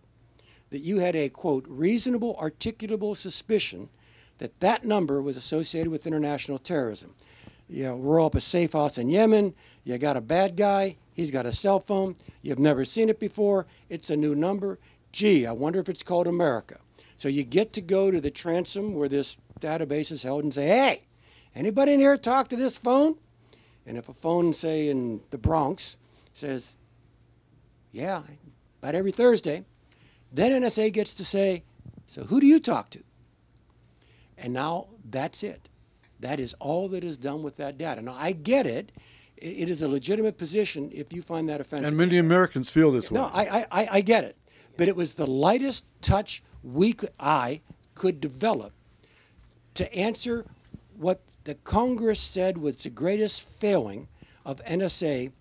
that you had a, quote, reasonable articulable suspicion that that number was associated with international terrorism. You know, we're up a safe house in Yemen, you got a bad guy, he's got a cell phone, you've never seen it before, it's a new number, gee, I wonder if it's called America. So you get to go to the transom where this database is held and say, hey, anybody in here talk to this phone? And if a phone, say, in the Bronx says, yeah, about every Thursday, then NSA gets to say, so who do you talk to? And now that's it. That is all that is done with that data. Now, I get it. It is a legitimate position if you find that offensive. And many Americans feel this way. No, I get it. But it was the lightest touch I could develop to answer what the Congress said was the greatest failing of NSA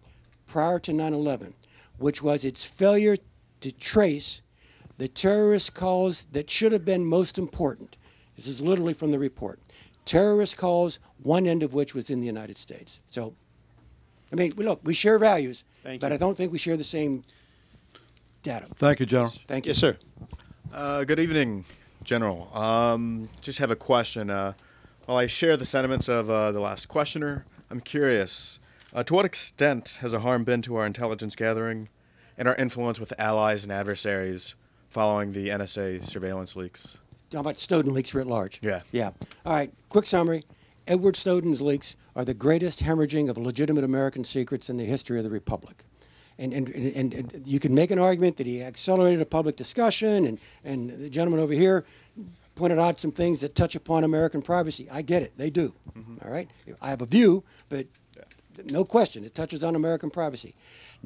prior to 9/11, which was its failure to trace the terrorist calls that should have been most important. This is literally from the report. Terrorist calls, one end of which was in the United States. So, I mean, look, we share values, but I don't think we share the same data. Thank you, General. Thank you. Yes, sir. Good evening, General. Just have a question. While I share the sentiments of the last questioner, I'm curious, to what extent has a harm been to our intelligence gathering and our influence with allies and adversaries following the NSA surveillance leaks? Talking about Snowden leaks writ large. Yeah. Yeah. All right, quick summary. Edward Snowden's leaks are the greatest hemorrhaging of legitimate American secrets in the history of the Republic. And you can make an argument that he accelerated a public discussion, and the gentleman over here pointed out some things that touch upon American privacy. I get it. They do. Mm-hmm. All right? I have a view, but no question, it touches on American privacy.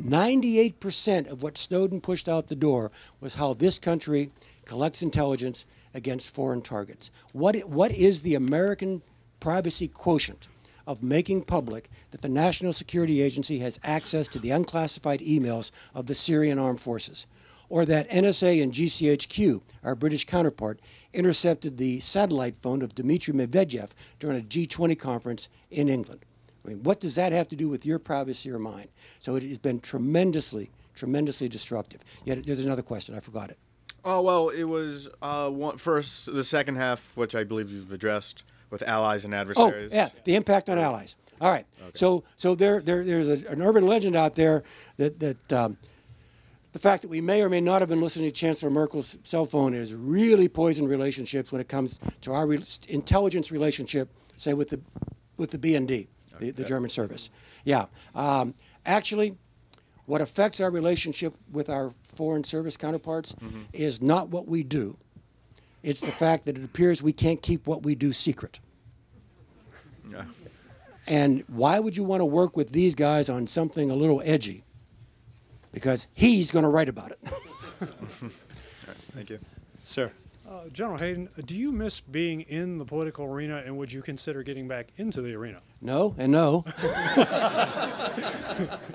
98% of what Snowden pushed out the door was how this country collects intelligence against foreign targets. What is the American privacy quotient of making public that the National Security Agency has access to the unclassified emails of the Syrian armed forces? or that NSA and GCHQ, our British counterpart, intercepted the satellite phone of Dmitry Medvedev during a G20 conference in England. I mean, what does that have to do with your privacy or mine? So it has been tremendously, tremendously destructive. Yet there's another question. I forgot it. Oh, well, it was first, the second half, which I believe you've addressed with allies and adversaries. Oh, yeah, the impact on allies. All right. Okay. So there's an urban legend out there that the fact that we may or may not have been listening to Chancellor Merkel's cell phone has really poisoned relationships when it comes to our intelligence relationship, say, with the BND. The German service. Yeah. Actually, what affects our relationship with our foreign service counterparts is not what we do. It's the fact that it appears we can't keep what we do secret. Yeah. And why would you want to work with these guys on something a little edgy? Because he's going to write about it. All right. Thank you. Sir. General Hayden, do you miss being in the political arena, and would you consider getting back into the arena? No, and no.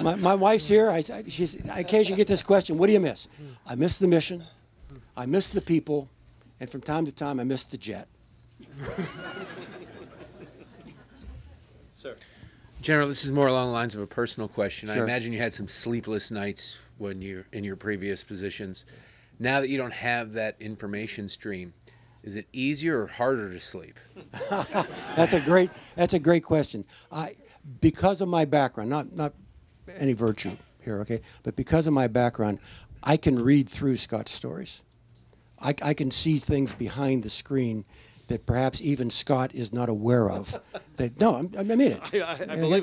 my wife's here. I occasionally get this question, what do you miss? I miss the mission, I miss the people, and from time to time I miss the jet. Sir. General, this is more along the lines of a personal question. Sure. I imagine you had some sleepless nights when you're in your previous positions. Now that you don't have that information stream, is it easier or harder to sleep? That's a great question. Because of my background, not any virtue here, okay, but because of my background, I can read through Scott's stories. I can see things behind the screen that perhaps even Scott is not aware of. I believe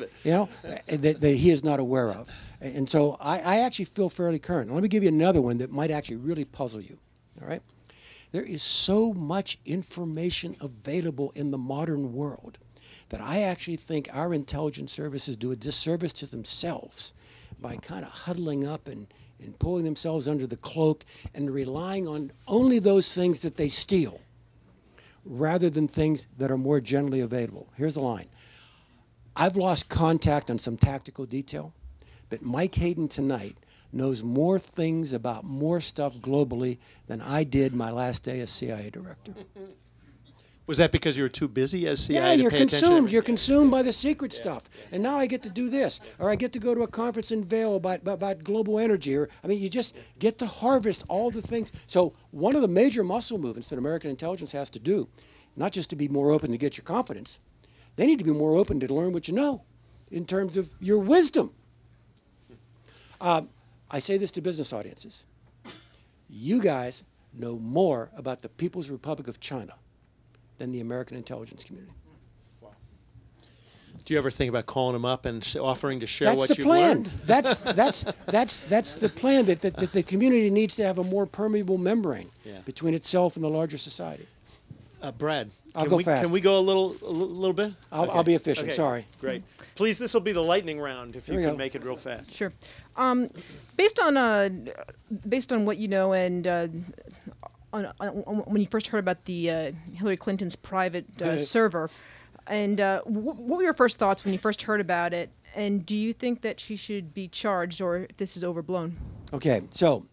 it. You know, that he is not aware of. And so I actually feel fairly current. Let me give you another one that might actually really puzzle you, all right? There is so much information available in the modern world that I actually think our intelligence services do a disservice to themselves by kind of huddling up and pulling themselves under the cloak and relying on only those things that they steal rather than things that are more generally available. Here's the line. I've lost contact on some tactical detail. But Mike Hayden tonight knows more things about more stuff globally than I did my last day as CIA director. Was that because you were too busy as CIA? Yeah, you're consumed. You're consumed by the secret stuff. And now I get to do this, or I get to go to a conference in Vail about global energy. Or I mean, you just get to harvest all the things. So one of the major muscle movements that American intelligence has to do, not just to be more open to get your confidence, they need to be more open to learn what you know in terms of your wisdom. I say this to business audiences. You guys know more about the People's Republic of China than the American intelligence community. Wow. Do you ever think about calling them up and offering to share what you learned? That's the plan. That's the plan, that the community needs to have a more permeable membrane between itself and the larger society. Brad, can we go a little bit? I'll be efficient, okay. Sorry. Great. Please, this will be the lightning round, if you can make it real fast. Sure. Based on what you know and when you first heard about the Hillary Clinton's private server, and what were your first thoughts when you first heard about it, and do you think that she should be charged or if this is overblown? Okay, so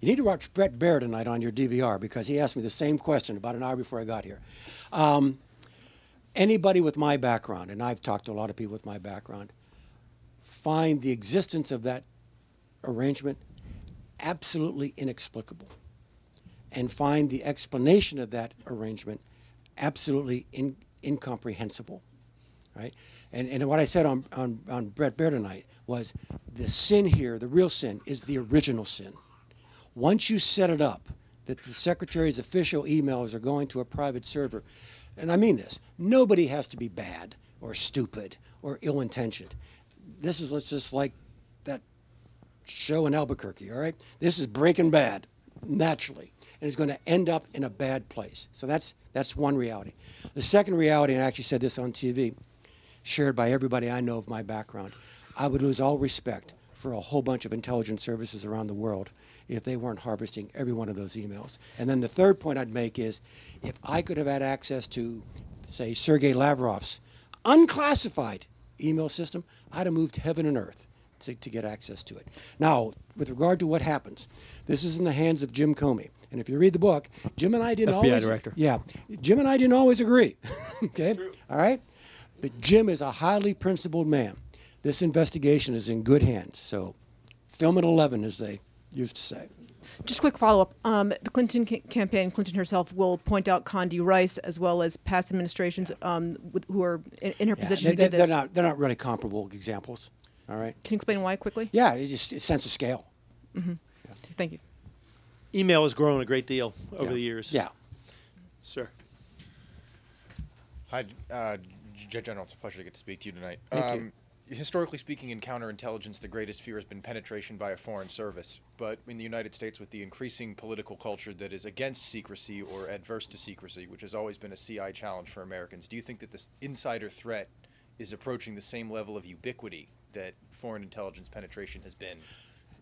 you need to watch Bret Baier tonight on your DVR because he asked me the same question about an hour before I got here. Anybody with my background, and I've talked to a lot of people with my background, find the existence of that arrangement absolutely inexplicable and find the explanation of that arrangement absolutely incomprehensible, right? And what I said on Bret Baier tonight was the sin here, the real sin, is the original sin. Once you set it up, that the secretary's official emails are going to a private server, and I mean this, nobody has to be bad or stupid or ill-intentioned. This is just like that show in Albuquerque, all right? This is Breaking Bad, naturally, and it's going to end up in a bad place. So that's one reality. The second reality, and I actually said this on TV, shared by everybody I know of my background, I would lose all respect for a whole bunch of intelligence services around the world if they weren't harvesting every one of those emails. And then the third point I'd make is, if I could have had access to, say, Sergei Lavrov's unclassified email system, I'd have moved heaven and earth to get access to it. Now, with regard to what happens, this is in the hands of Jim Comey. And if you read the book, Jim and I didn't always... FBI director. Yeah. Jim and I didn't always agree. Okay? All right? But Jim is a highly principled man. This investigation is in good hands. So film at 11, as they used to say. Just quick follow-up. The Clinton campaign, Clinton herself, will point out Condi Rice as well as past administrations who are in her position to do this. They're not really comparable examples. All right. Can you explain why quickly? Yeah, it's just a sense of scale. Mm-hmm. Yeah. Thank you. Email has grown a great deal over the years. Yeah. Sir. Hi, Judge General. It's a pleasure to get to speak to you tonight. Thank you. Historically speaking, in counterintelligence, the greatest fear has been penetration by a foreign service. But in the United States, with the increasing political culture that is against secrecy or adverse to secrecy, which has always been a CI challenge for Americans, do you think that this insider threat is approaching the same level of ubiquity that foreign intelligence penetration has been?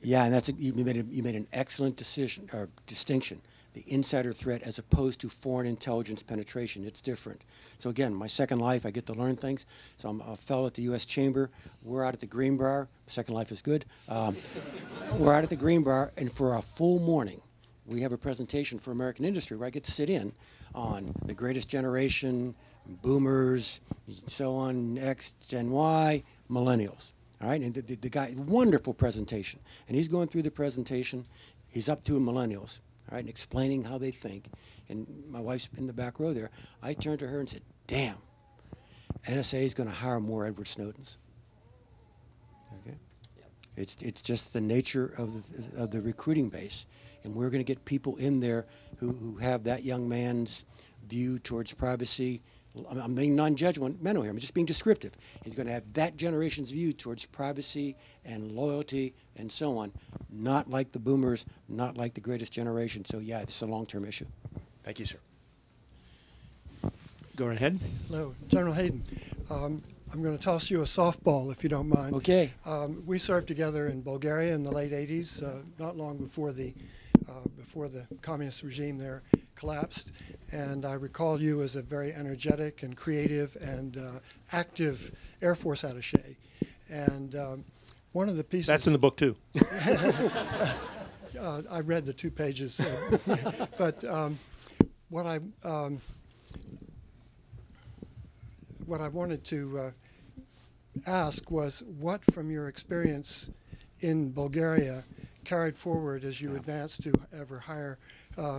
Yeah, and that's you made an excellent decision or distinction. The insider threat as opposed to foreign intelligence penetration. It's different. So again, my second life, I get to learn things. So I'm a fellow at the U.S. Chamber. We're out at the Greenbrier. Second life is good. We're out at the Greenbrier, and for a full morning, we have a presentation for American industry where I get to sit in on the greatest generation, boomers, so on, X, Gen Y, millennials. All right, and the guy, wonderful presentation. And he's going through the presentation. He's up to millennials. All right, and explaining how they think. And my wife's in the back row there. I turned to her and said, damn, NSA is going to hire more Edward Snowdens. Okay? Yep. It's just the nature of the recruiting base. And we're going to get people in there who have that young man's view towards privacy. I'm being non-judgmental here. I'm just being descriptive. He's going to have that generation's view towards privacy and loyalty and so on, not like the boomers, not like the greatest generation. So, yeah, it's a long-term issue. Thank you, sir. Go right ahead. Hello, General Hayden. I'm going to toss you a softball, if you don't mind. Okay. We served together in Bulgaria in the late 80s, not long before the communist regime there collapsed. And I recall you as a very energetic and creative and active Air Force attaché. And one of the pieces... That's in the book, too. I read the 2 pages. So. But what I wanted to ask was what, from your experience in Bulgaria, carried forward as you advanced to ever higher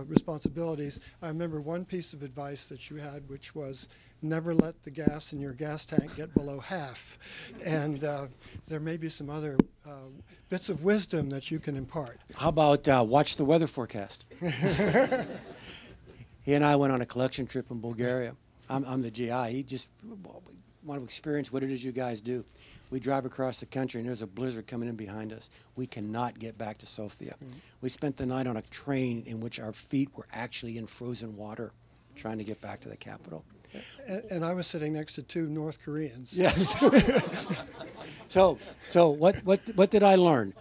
responsibilities. I remember one piece of advice that you had, which was never let the gas in your gas tank get below half. And there may be some other bits of wisdom that you can impart. How about watch the weather forecast? He and I went on a collection trip in Bulgaria. I'm the GI. He just wanted to experience what it is you guys do. We drive across the country, and there's a blizzard coming in behind us. We cannot get back to Sofia. Mm-hmm. We spent the night on a train in which our feet were actually in frozen water trying to get back to the capital. And I was sitting next to 2 North Koreans. Yes. So what did I learn?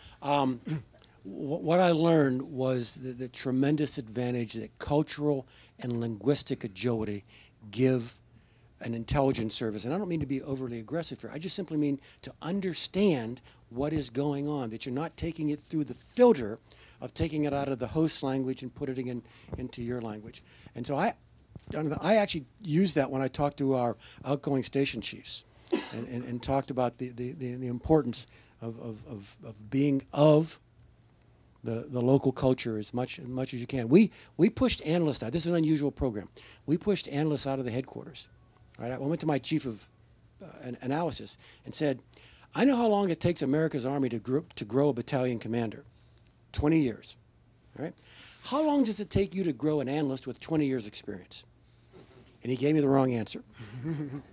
What I learned was the tremendous advantage that cultural and linguistic agility give an intelligence service, and I don't mean to be overly aggressive here, I just simply mean to understand what is going on, that you're not taking it through the filter of taking it out of the host language and putting it into your language. And so I actually used that when I talked to our outgoing station chiefs and talked about the importance of being of the local culture as much as you can. We pushed analysts out. This is an unusual program. We pushed analysts out of the headquarters. I went to my chief of analysis and said, I know how long it takes America's Army to grow a battalion commander, 20 years. All right? How long does it take you to grow an analyst with 20 years experience? And he gave me the wrong answer.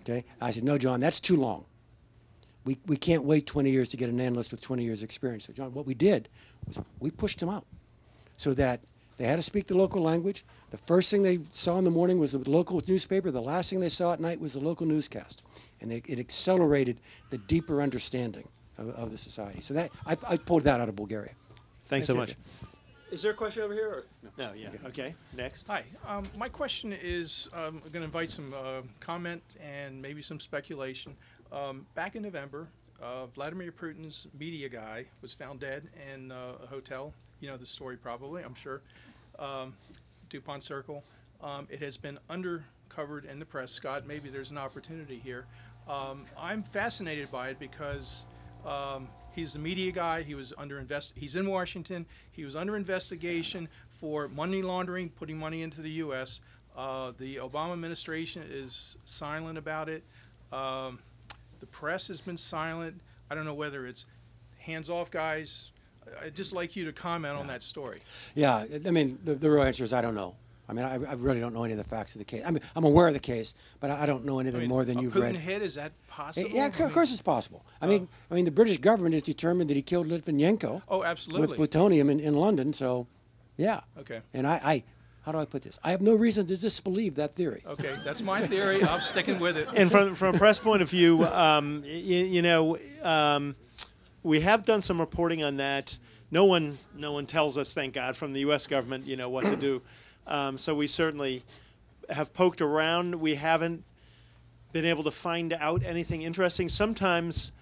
Okay? I said, no, John, that's too long. We can't wait 20 years to get an analyst with 20 years experience. So, John, what we did was we pushed him out so that they had to speak the local language. The first thing they saw in the morning was the local newspaper. The last thing they saw at night was the local newscast. And it accelerated the deeper understanding of the society. So that I pulled that out of Bulgaria. Thanks so much. Is there a question over here? Or? No, yeah. Okay, next. Hi. My question is, I'm going to invite some comment and maybe some speculation. Back in November, Vladimir Putin's media guy was found dead in a hotel. You know the story probably, I'm sure. DuPont Circle. It has been undercovered in the press. Scott, maybe there's an opportunity here. I'm fascinated by it because he's the media guy. He was under He's in Washington. He was under investigation for money laundering, putting money into the U.S. The Obama administration is silent about it. The press has been silent. I don't know whether it's hands-off guys. I'd just like you to comment on that story. Yeah, I mean, the real answer is I don't know. I mean, I really don't know any of the facts of the case. I mean, I'm aware of the case, but I don't know anything more than you've read. A Putin hit, is that possible? Yeah, of course it's possible. I mean, the British government has determined that he killed Litvinenko. Oh, absolutely. With plutonium in London, so, yeah. Okay. And how do I put this? I have no reason to disbelieve that theory. Okay, that's my theory. I'm sticking with it. And from a press point of view, we have done some reporting on that. No one tells us, thank God, from the U.S. government, you know, what to do. So we certainly have poked around. We haven't been able to find out anything interesting. Sometimes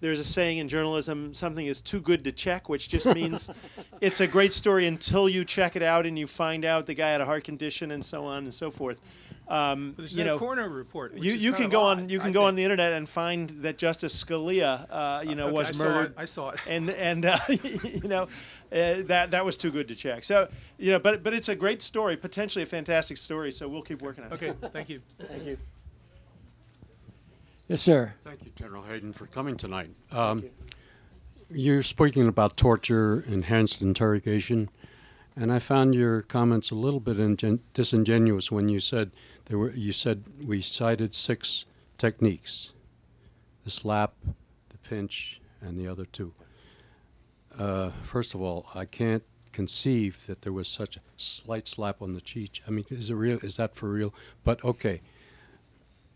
there's a saying in journalism, something is too good to check, which just means it's a great story until you check it out and you find out the guy had a heart condition and so on and so forth. But there's no corner report. You can go on. You can go on the internet and find that Justice Scalia, was murdered. I saw it. And that was too good to check. So but it's a great story, potentially a fantastic story. So we'll keep working on it. Okay, thank you. Thank you. Yes, sir. Thank you, General Hayden, for coming tonight. You're speaking about torture, enhanced interrogation. And I found your comments a little bit disingenuous when you said we cited 6 techniques: the slap, the pinch, and the other 2. First of all, I can't conceive that there was such a slight slap on the cheek. I mean, is it real? Is that for real? But okay,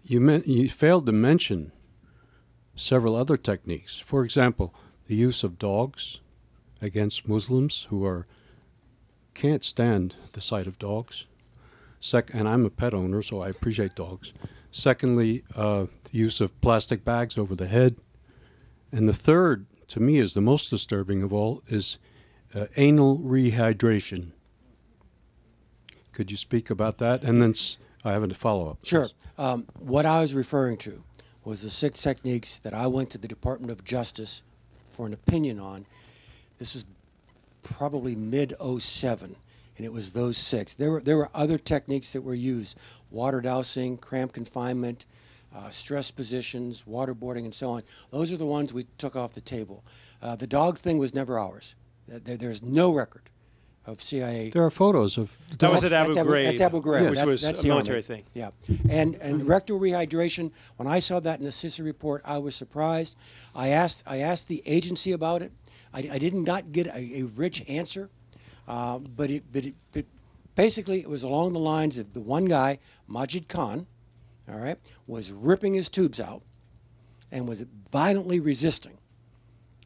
you failed to mention several other techniques. For example, the use of dogs against Muslims who can't stand the sight of dogs. And I'm a pet owner, so I appreciate dogs. Secondly, the use of plastic bags over the head. And the third, to me, is the most disturbing of all, is anal rehydration. Could you speak about that? And then I have a follow-up. Sure. What I was referring to was the 6 techniques that I went to the Department of Justice for an opinion on. This is probably mid-07, and it was those 6. There were other techniques that were used: water dousing, cramped confinement, stress positions, waterboarding, and so on. Those are the ones we took off the table. The dog thing was never ours. There's no record of CIA. There are photos of dogs. That was at Abu Ghraib. That's Abu Ghraib, which was a military thing. Yeah, and rectal rehydration. When I saw that in the CISA report, I was surprised. I asked the agency about it. I did not get a rich answer, but basically it was along the lines of the one guy, Majid Khan, all right, was ripping his tubes out and was violently resisting.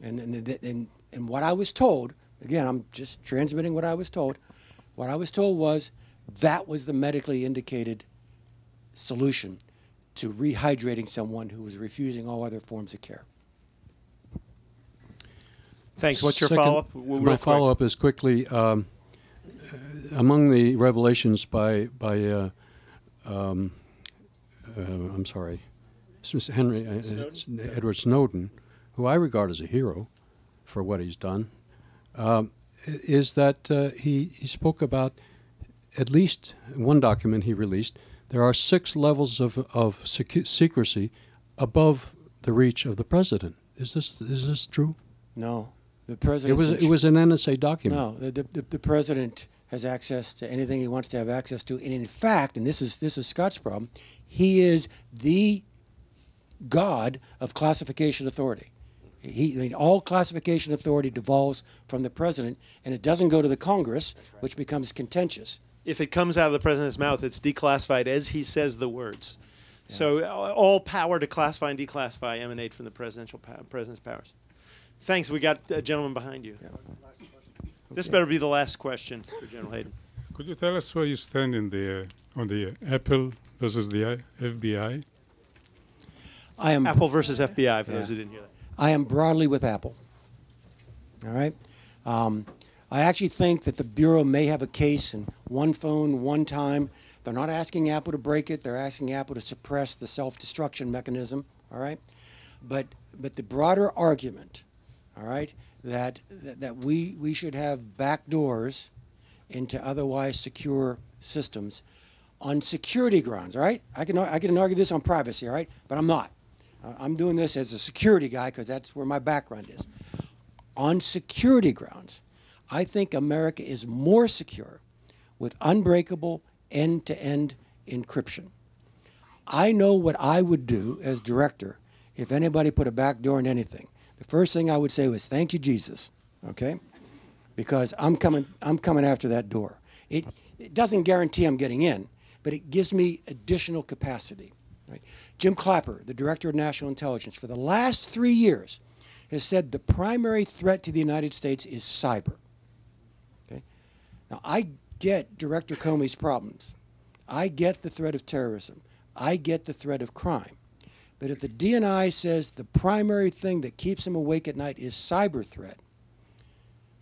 And what I was told, again, I'm just transmitting what I was told. What I was told was that was the medically indicated solution to rehydrating someone who was refusing all other forms of care. Thanks. What's your follow-up? My follow-up is quickly, among the revelations by Edward Snowden, who I regard as a hero for what he's done, is that he spoke about, at least one document he released, there are 6 levels of secrecy above the reach of the president. Is this true? No. The president. It was an NSA document. No, the president has access to anything he wants to have access to, and in fact, and this is Scott's problem, he is the god of classification authority. All classification authority devolves from the president, and it doesn't go to the Congress, which becomes contentious. If it comes out of the president's mouth, it's declassified as he says the words. Yeah. So all power to classify and declassify emanate from the president's powers. Thanks. We got a gentleman behind you. Yeah. This better be the last question for General Hayden. Could you tell us where you stand on the Apple versus the FBI? Apple versus FBI, for those who didn't hear that. I am broadly with Apple. All right? I actually think that the Bureau may have a case in one phone, one time. They're not asking Apple to break it. They're asking Apple to suppress the self-destruction mechanism, all right? But the broader argument, all right, that we should have back doors into otherwise secure systems on security grounds, all right? I can argue this on privacy, all right? But I'm not. I'm doing this as a security guy because that's where my background is. On security grounds, I think America is more secure with unbreakable end-to-end encryption. I know what I would do as director if anybody put a back door in anything. The first thing I would say was, thank you, Jesus, okay? Because I'm coming after that door. It doesn't guarantee I'm getting in, but it gives me additional capacity. Right? Jim Clapper, the Director of National Intelligence, for the last 3 years has said the primary threat to the United States is cyber. Okay? Now, I get Director Comey's problems. I get the threat of terrorism. I get the threat of crime. But if the DNI says the primary thing that keeps him awake at night is cyber threat,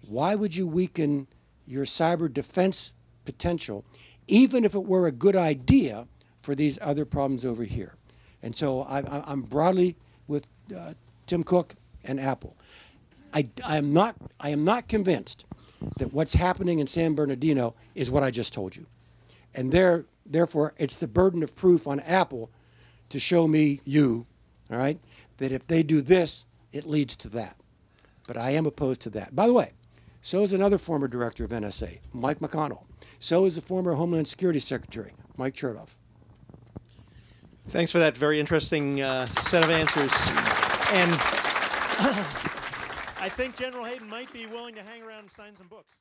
why would you weaken your cyber defense potential, even if it were a good idea for these other problems over here? And so I'm broadly with Tim Cook and Apple. I am not convinced that what's happening in San Bernardino is what I just told you. And therefore, it's the burden of proof on Apple to show me, you, all right, that if they do this, it leads to that. But I am opposed to that. By the way, so is another former director of NSA, Mike McConnell. So is the former Homeland Security Secretary, Mike Chertoff. Thanks for that very interesting set of answers. And I think General Hayden might be willing to hang around and sign some books.